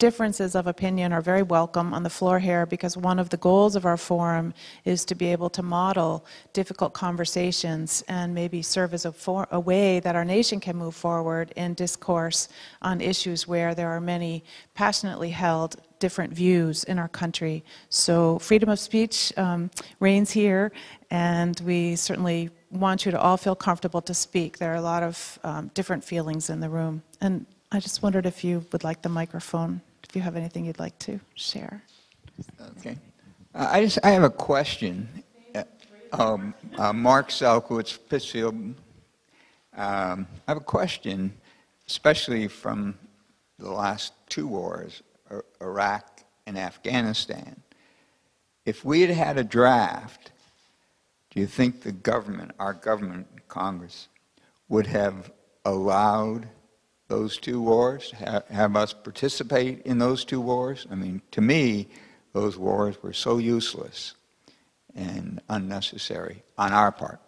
differences of opinion are very welcome on the floor here, because one of the goals of our forum is to be able to model difficult conversations and maybe serve as a, for a way that our nation can move forward in discourse on issues where there are many passionately held different views in our country. So freedom of speech um, reigns here, and we certainly want you to all feel comfortable to speak. There are a lot of um, different feelings in the room. And I just wondered if you would like the microphone, if you have anything you'd like to share. Okay. Uh, I just, I have a question. Uh, um, uh, Mark Selkowitz, Pittsfield. Um, I have a question, especially from the last two wars, Iraq and Afghanistan. If we had had a draft, do you think the government, our government, Congress, would have allowed those two wars, have, have us participate in those two wars? I mean, to me, those wars were so useless and unnecessary on our part.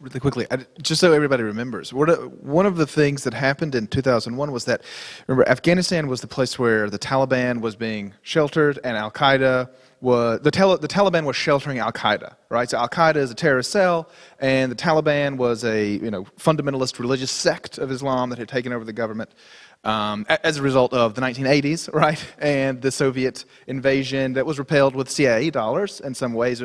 Really quickly, I, just so everybody remembers, what, one of the things that happened in two thousand one was that, remember, Afghanistan was the place where the Taliban was being sheltered, and Al-Qaeda was, the, Tal the Taliban was sheltering Al-Qaeda, right? So Al-Qaeda is a terrorist cell, and the Taliban was a, you know, fundamentalist religious sect of Islam that had taken over the government um, as a result of the nineteen eighties, right? And the Soviet invasion that was repelled with C I A dollars in some ways,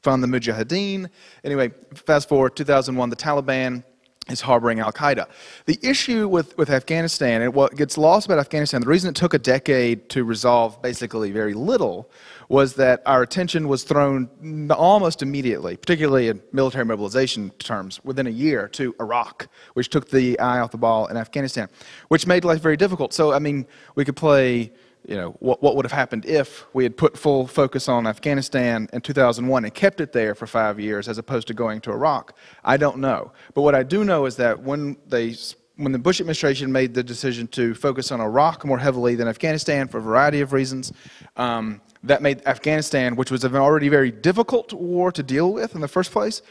fund the Mujahideen. Anyway, fast forward two thousand one, the Taliban is harboring al-Qaeda. The issue with, with Afghanistan, and what gets lost about Afghanistan, the reason it took a decade to resolve basically very little, was that our attention was thrown almost immediately, particularly in military mobilization terms, within a year to Iraq, which took the eye off the ball in Afghanistan, which made life very difficult. So, I mean, we could play, you know, what, what would have happened if we had put full focus on Afghanistan in two thousand one and kept it there for five years as opposed to going to Iraq? I don't know. But what I do know is that when they, when the Bush administration made the decision to focus on Iraq more heavily than Afghanistan for a variety of reasons, um, that made Afghanistan, which was an already very difficult war to deal with in the first place,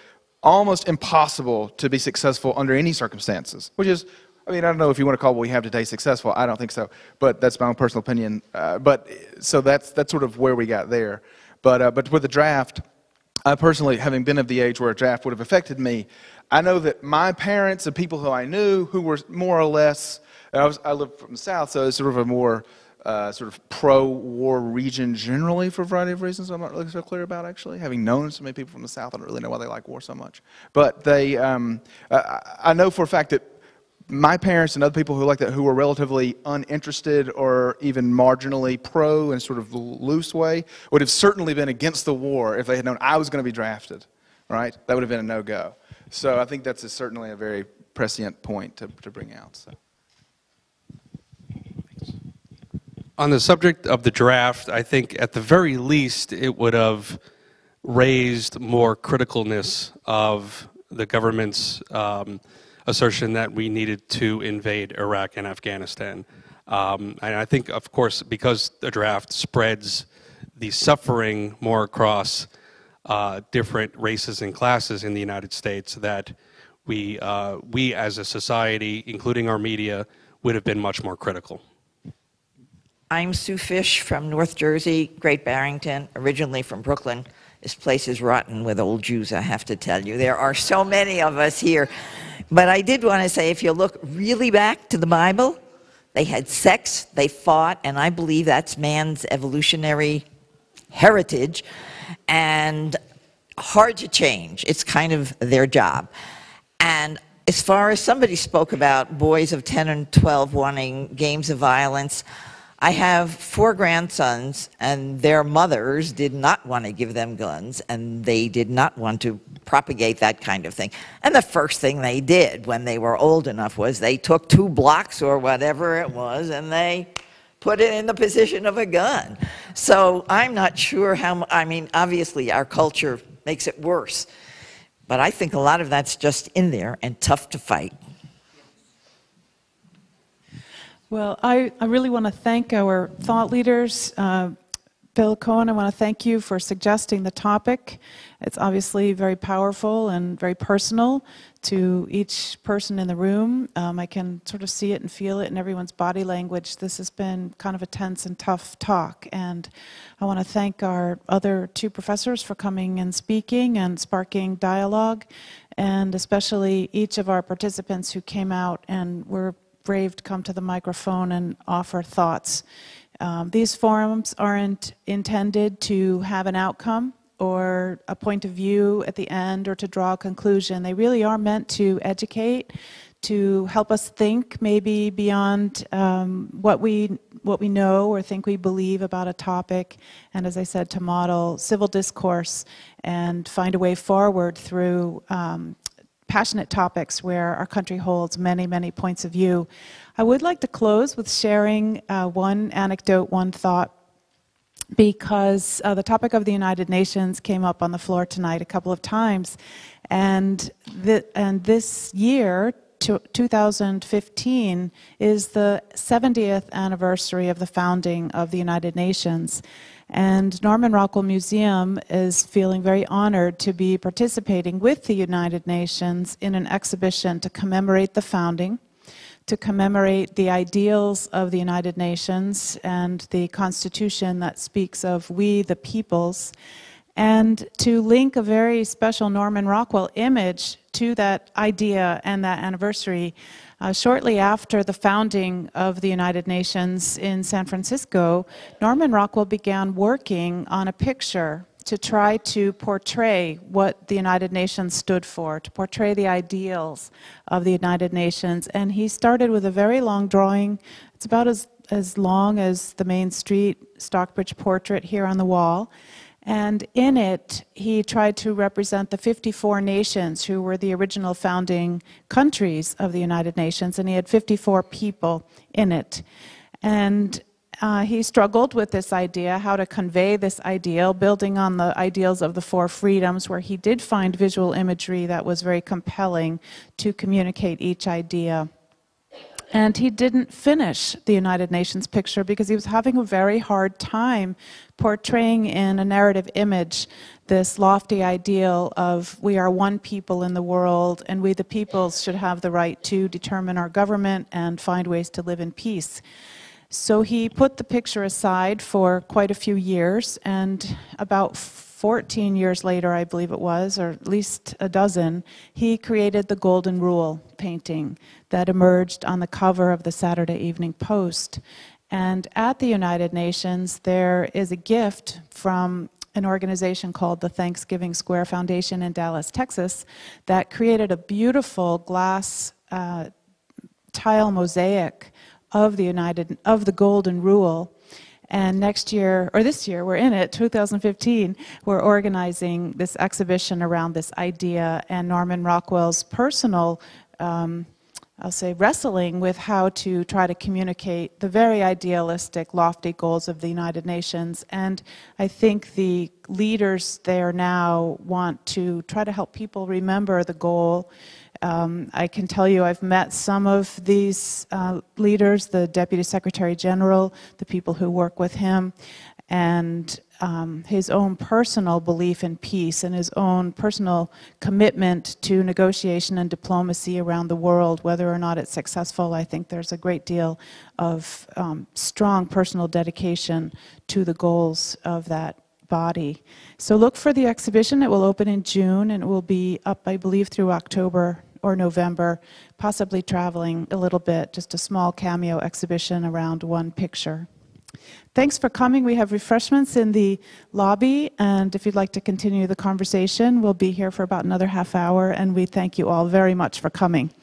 almost impossible to be successful under any circumstances, which is, I mean, I don't know if you want to call what we have today successful. I don't think so, but that's my own personal opinion. Uh, but so that's that's sort of where we got there. But uh, but with the draft, I personally, having been of the age where a draft would have affected me, I know that my parents and people who I knew who were more or less, I, was, I lived from the South, so it's sort of a more uh, sort of pro-war region generally for a variety of reasons I'm not really so clear about, actually. Having known so many people from the South, I don't really know why they like war so much. But they, um, I, I know for a fact that my parents and other people who like that, who were relatively uninterested or even marginally pro in a sort of loose way, would have certainly been against the war if they had known I was going to be drafted, right? That would have been a no-go. So I think that's a, certainly a very prescient point to, to bring out. So. On the subject of the draft, I think at the very least it would have raised more criticalness of the government's um, assertion that we needed to invade Iraq and Afghanistan. Um, and I think, of course, because the draft spreads the suffering more across uh, different races and classes in the United States, that we, uh, we as a society, including our media, would have been much more critical. I'm Sue Fish from North Jersey, Great Barrington, originally from Brooklyn. This place is rotten with old Jews, I have to tell you. There are so many of us here. But I did want to say, if you look really back to the Bible, they had sex, they fought, and I believe that's man's evolutionary heritage, and hard to change. It's kind of their job. And as far as somebody spoke about boys of ten and twelve wanting games of violence, I have four grandsons, and their mothers did not want to give them guns, and they did not want to propagate that kind of thing. And the first thing they did when they were old enough was they took two blocks or whatever it was, and they put it in the position of a gun. So I'm not sure how, I mean, obviously our culture makes it worse, but I think a lot of that's just in there and tough to fight. Well, I, I really want to thank our thought leaders. Uh, Bill Cohen, I want to thank you for suggesting the topic. It's obviously very powerful and very personal to each person in the room. Um, I can sort of see it and feel it in everyone's body language. This has been kind of a tense and tough talk. And I want to thank our other two professors for coming and speaking and sparking dialogue, and especially each of our participants who came out and were brave to come to the microphone and offer thoughts. Um, these forums aren't intended to have an outcome or a point of view at the end or to draw a conclusion. They really are meant to educate, to help us think maybe beyond um, what we what we know or think we believe about a topic, and as I said, to model civil discourse and find a way forward through um, passionate topics where our country holds many, many points of view. I would like to close with sharing uh, one anecdote, one thought, because uh, the topic of the United Nations came up on the floor tonight a couple of times, and, th and this year, two thousand fifteen, is the seventieth anniversary of the founding of the United Nations. And Norman Rockwell Museum is feeling very honored to be participating with the United Nations in an exhibition to commemorate the founding, to commemorate the ideals of the United Nations and the Constitution that speaks of we the peoples, and to link a very special Norman Rockwell image to that idea and that anniversary. Uh, shortly after the founding of the United Nations in San Francisco, Norman Rockwell began working on a picture to try to portray what the United Nations stood for, to portray the ideals of the United Nations. And he started with a very long drawing. It's about as, as long as the Main Street Stockbridge portrait here on the wall. And in it, he tried to represent the fifty-four nations who were the original founding countries of the United Nations, and he had fifty-four people in it. And uh, he struggled with this idea, how to convey this ideal, building on the ideals of the Four Freedoms, where he did find visual imagery that was very compelling to communicate each idea. And he didn't finish the United Nations picture because he was having a very hard time portraying in a narrative image this lofty ideal of we are one people in the world and we the peoples should have the right to determine our government and find ways to live in peace. So he put the picture aside for quite a few years, and about fourteen years later, I believe it was, or at least a dozen, he created the Golden Rule painting that emerged on the cover of the Saturday Evening Post. And at the United Nations, there is a gift from an organization called the Thanksgiving Square Foundation in Dallas, Texas, that created a beautiful glass uh, tile mosaic of the United, of the Golden Rule. And next year, or this year, we're in it, two thousand fifteen, we're organizing this exhibition around this idea and Norman Rockwell's personal, um, I'll say, wrestling with how to try to communicate the very idealistic, lofty goals of the United Nations. And I think the leaders there now want to try to help people remember the goal. Um, I can tell you I've met some of these uh, leaders, the Deputy Secretary General, the people who work with him, and um, his own personal belief in peace and his own personal commitment to negotiation and diplomacy around the world. Whether or not it's successful, I think there's a great deal of um, strong personal dedication to the goals of that body. So look for the exhibition. It will open in June and it will be up, I believe, through October or November, possibly traveling a little bit, just a small cameo exhibition around one picture. Thanks for coming. We have refreshments in the lobby, and if you'd like to continue the conversation, we'll be here for about another half hour, and we thank you all very much for coming.